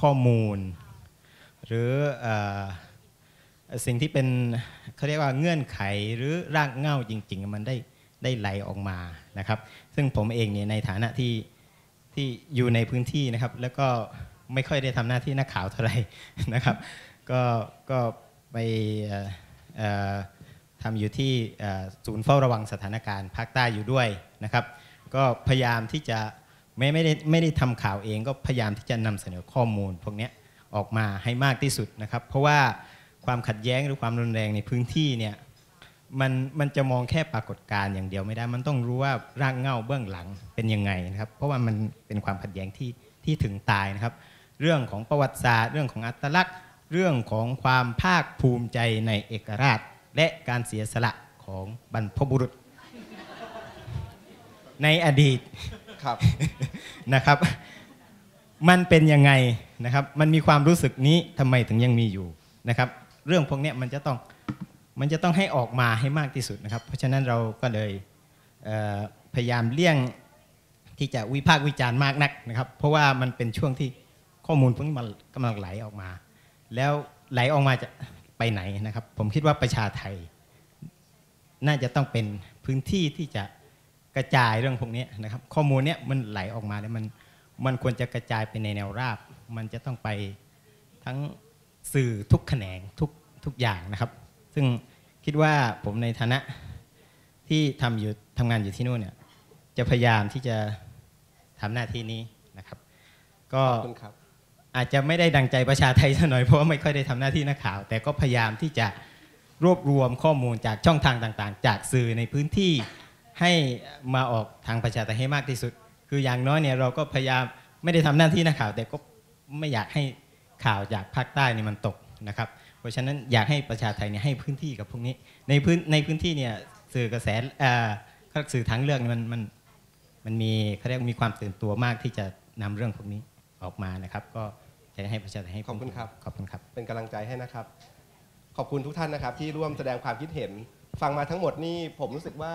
ข้อมูลหรือสิ่งที่เป็นเขาเรียกว่าเงื่อนไขหรือรากเหง้าจริงๆมันได้ได้ไหลออกมานะครับซึ่งผมเองเนี่ยในฐานะที่ที่อยู่ในพื้นที่นะครับแล้วก็ไม่ค่อยได้ทำหน้าที่นักข่าวเท่าไหร่นะครับก็ก็ไปทำอยู่ที่ศูนย์เฝ้าระวังสถานการณ์ภาคใต้อยู่ด้วยนะครับก็พยายามที่จะไม่ไม่ได้ไม่ได้ทำข่าวเองก็พยายามที่จะนำเสนอข้อมูลพวกนี้ออกมาให้มากที่สุดนะครับเพราะว่าความขัดแย้งหรือความรุนแรงในพื้นที่เนี่ยมันมันจะมองแค่ปรากฏการณ์อย่างเดียวไม่ได้มันต้องรู้ว่ารากเหง้าเบื้องหลังเป็นยังไงนะครับเพราะว่ามันเป็นความขัดแย้งที่ที่ถึงตายนะครับเรื่องของประวัติศาสตร์เรื่องของอัตลักษณ์เรื่องของความภาคภูมิใจในเอกราชและการเสียสละของบรรพบุรุษในอดีตครับนะครับมันเป็นยังไงนะครับมันมีความรู้สึกนี้ทำไมถึงยังมีอยู่นะครับเรื่องพวกนี้มันจะต้องมันจะต้องให้ออกมาให้มากที่สุดนะครับเพราะฉะนั้นเราก็เลยพยายามเลี่ยงที่จะวิพากษ์วิจารณ์มากนักนะครับเพราะว่ามันเป็นช่วงที่ข้อมูลพวกนี้มันกำลังไหลออกมาแล้วไหลออกมาจะไปไหนนะครับผมคิดว่าประชาไทยน่าจะต้องเป็นพื้นที่ที่จะกระจายเรื่องพวกนี้นะครับข้อมูลเนี้ยมันไหลออกมาแล้วมันมันควรจะกระจายไปในแนวราบมันจะต้องไปทั้งสื่อทุกแขนงทุกทุกอย่างนะครับซึ่งคิดว่าผมในฐานะที่ทำอยู่ทำงานอยู่ที่นู่นเนี่ยจะพยายามที่จะทำหน้าที่นี้นะครับก็อาจจะไม่ได้ดังใจประชาไทยซะหน่อยเพราะว่าไม่ค่อยได้ทำหน้าที่นักข่าวแต่ก็พยายามที่จะรวบรวมข้อมูลจากช่องทางต่างๆจากสื่อในพื้นที่ให้มาออกทางประชาไทยให้มากที่สุดคืออย่างน้อยเนี่ยเราก็พยายามไม่ได้ทำหน้าที่นักข่าวแต่ก็ไม่อยากให้ข่าวจากภาคใต้นี่มันตกนะครับเพราะฉะนั้นอยากให้ประชาไทยเนี่ยให้พื้นที่กับพวกนี้ในพื้นในพื้นที่เนี่ยสื่อกระแสสื่อทางเลือกมันมันมันมีเขาเรียกมีความตื่นตัวมากที่จะนำเรื่องพวกนี้ออกมานะครับก็จะให้ประชาชนให้ขอบคุณครับขอบคุณครับเป็นกำลังใจให้นะครับขอบคุณทุกท่านนะครับที่ร่วมแสดงความคิดเห็นฟังมาทั้งหมดนี่ผมรู้สึกว่า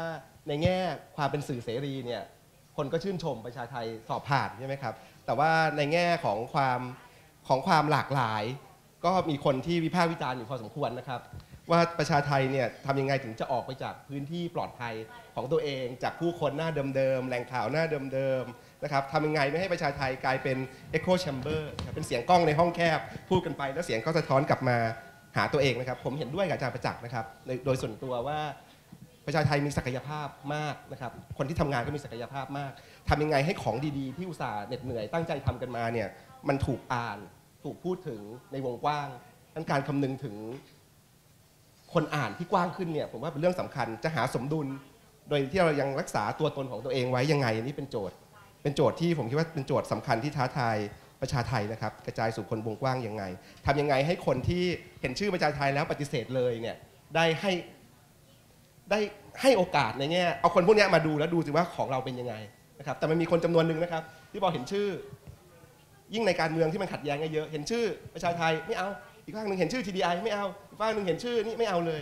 ในแง่ความเป็นสื่อเสรีเนี่ยคนก็ชื่นชมประชาไทยสอบผ่านใช่ไหมครับแต่ว่าในแง่ของความของความหลากหลายก็มีคนที่วิพากษ์วิจารณ์อยู่พอสมควรนะครับว่าประชาไทยเนี่ยทำยังไงถึงจะออกไปจากพื้นที่ปลอดภัยของตัวเองจากผู้คนหน้าเดิมๆแหล่งข่าวหน้าเดิมๆนะครับทำยังไงไม่ให้ประชาไทยกลายเป็น Echo Chamber เป็นเสียงกล้องในห้องแคบพูดกันไปแล้วเสียงก็สะท้อนกลับมาหาตัวเองนะครับผมเห็นด้วยกับอาจารย์ประจักษ์นะครับโดยส่วนตัวว่าประชาไทยมีศักยภาพมากนะครับคนที่ทำงานก็มีศักยภาพมากทำยังไงให้ของดีๆที่อุตส่าห์เหน็ดเหนื่อยตั้งใจทำกันมาเนี่ยมันถูกอ่านถูกพูดถึงในวงกว้างนั้นการคำนึงถึงคนอ่านที่กว้างขึ้นเนี่ยผมว่าเป็นเรื่องสำคัญจะหาสมดุลโดยที่เรายังรักษาตัวตนของตัวเองไว้ยังไงนี่เป็นโจทย์เป็นโจทย์ที่ผมคิดว่าเป็นโจทย์สำคัญที่ท้าทายประชาไทยนะครับกระจายสู่คนวงกว้างยังไงทำยังไงให้คนที่เห็นชื่อประชาไทยแล้วปฏิเสธเลยเนี่ยได้ให้ได้ให้โอกาสในแง่เอาคนพวกนี้มาดูแล้วดูสิว่าของเราเป็นยังไงนะครับแต่มันมีคนจำนวนหนึ่งนะครับที่พอเห็นชื่อยิ่งในการเมืองที่มันขัดแย้งกันเยอะเห็นชื่อประชาไทยไม่เอาอีกข้างหนึ่งเห็นชื่อ ที ดี ไอ ไม่เอาอีกข้างหนึ่งเห็นชื่อนี่ไม่เอาเลย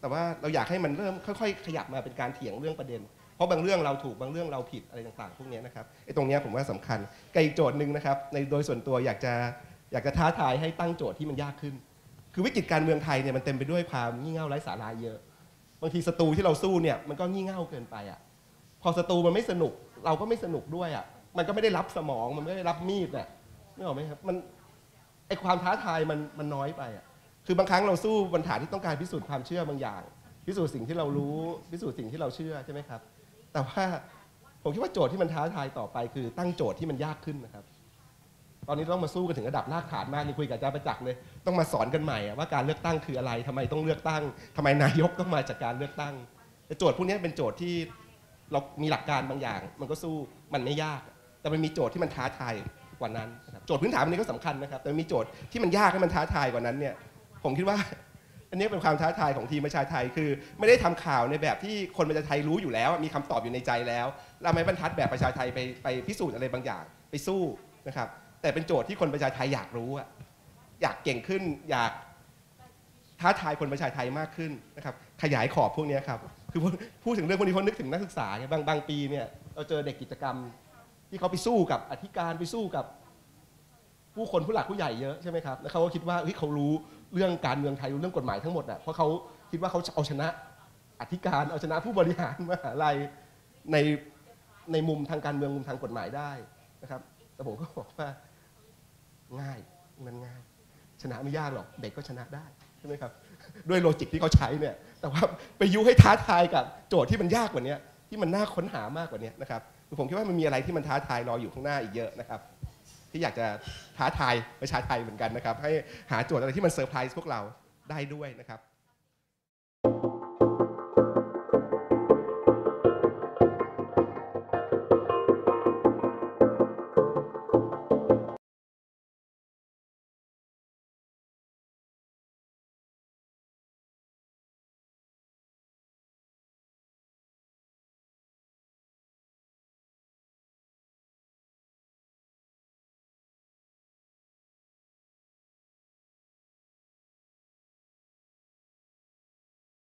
แต่ว่าเราอยากให้มันเริ่มค่อยๆขยับมาเป็นการเถียงเรื่องประเด็นเพราะบางเรื่องเราถูกบางเรื่องเราผิดอะไรต่างๆพวกนี้นะครับไอ้ตรงนี้ผมว่าสำคัญกับอีกโจทย์หนึ่งนะครับในโดยส่วนตัวอยากจะอยากจะท้าทายให้ตั้งโจทย์ที่มันยากขึ้นคือวิกฤตการเมืองไทยเนี่ยมันเต็มไปด้วยความงี่เง่าไร้สาระเยอะบางทีศัตรูที่เราสู้เนี่ยมันก็งี่เง่าเกินไปอ่ะพอศัตรูมันไม่สนุกเราก็ไม่สนุกด้วยอ่ะมันก็ไม่ได้รับสมองมันไม่ได้รับมีดเนี่ยนึกออกไหมครับมันไอความท้าทายมันมันน้อยไปอ่ะคือบางครั้งเราสู้ปัญหาที่ต้องการพิสูจน์ความเชื่อบางอย่างพิสูจน์สิ่งที่เรารู้พิสูจน์สิ่งที่เราเชื่อใช่ไหมครับแต่ว่าผมคิดว่าโจทย์ที่มันท้าทายต่อไปคือตั้งโจทย์ที่มันยากขึ้นนะครับ ตอนนี้ต้องมาสู้กันถึงระดับรากฐานมากนี่คุยกับอาจารย์ประจักษ์เลยต้องมาสอนกันใหม่ว่าการเลือกตั้งคืออะไรทำไมต้องเลือกตั้งทำไมนายกต้องมาจากการเลือกตั้งโจทย์พวกนี้เป็นโจทย์ที่เรามีหลักการบางอย่างมันก็สู้มันไม่ยากแต่มันมีโจทย์ที่มันท้าทายกว่านั้นโจทย์พื้นฐานอันนี้ก็สำคัญนะครับแต่มีโจทย์ที่มันยากและมันท้าทายกว่านั้นเนี่ยผมคิดว่าอันนี้เป็นความท้าทายของทีมประชาไทยคือไม่ได้ทำข่าวในแบบที่คนประชาไทยรู้อยู่แล้วมีคำตอบอยู่ในใจแล้วเราไม่บรรทัดแบบประชาไทยไปไปพิสูจน์อะไรบางอย่างไปสู้นะครับแต่เป็นโจทย์ที่คนประชาไทยอยากรู้อะอยากเก่งขึ้นอยากท้าทายคนประชาไทยมากขึ้นนะครับขยายขอบพวกนี้ครับคือพูดถึงเรื่องพวกนี้คนนึกถึงนักศึกษาเนี่ยบางบางปีเนี่ยเราเจอเด็กกิจกรรมที่เขาไปสู้กับอธิการไปสู้กับผู้คนผู้หลักผู้ใหญ่เยอะใช่ไหมครับแล้วเขาก็คิดว่าเฮ้ยเขารู้เรื่องการเมืองไทยรู้เรื่องกฎหมายทั้งหมดอ่ะเพราะเขาคิดว่าเขาเอาชนะอธิการเอาชนะผู้บริหารมหาลัยในในมุมทางการเมืองมุมทางกฎหมายได้นะครับแต่ผมก็บอกว่าง่ายมันง่ายชนะไม่ยากหรอกเด็กก็ชนะได้ใช่ไหมครับด้วยโลจิกที่เขาใช้เนี่ยแต่ว่าไปยุให้ท้าทายกับโจทย์ที่มันยากกว่านี้ที่มันน่าค้นหามากกว่านี้นะครับผมคิดว่ามันมีอะไรที่มันท้าทายรออยู่ข้างหน้าอีกเยอะนะครับที่อยากจะท้าทายประชาไทยเหมือนกันนะครับให้หาโจทย์อะไรที่มันเซอร์ไพรส์พวกเราได้ด้วยนะครับ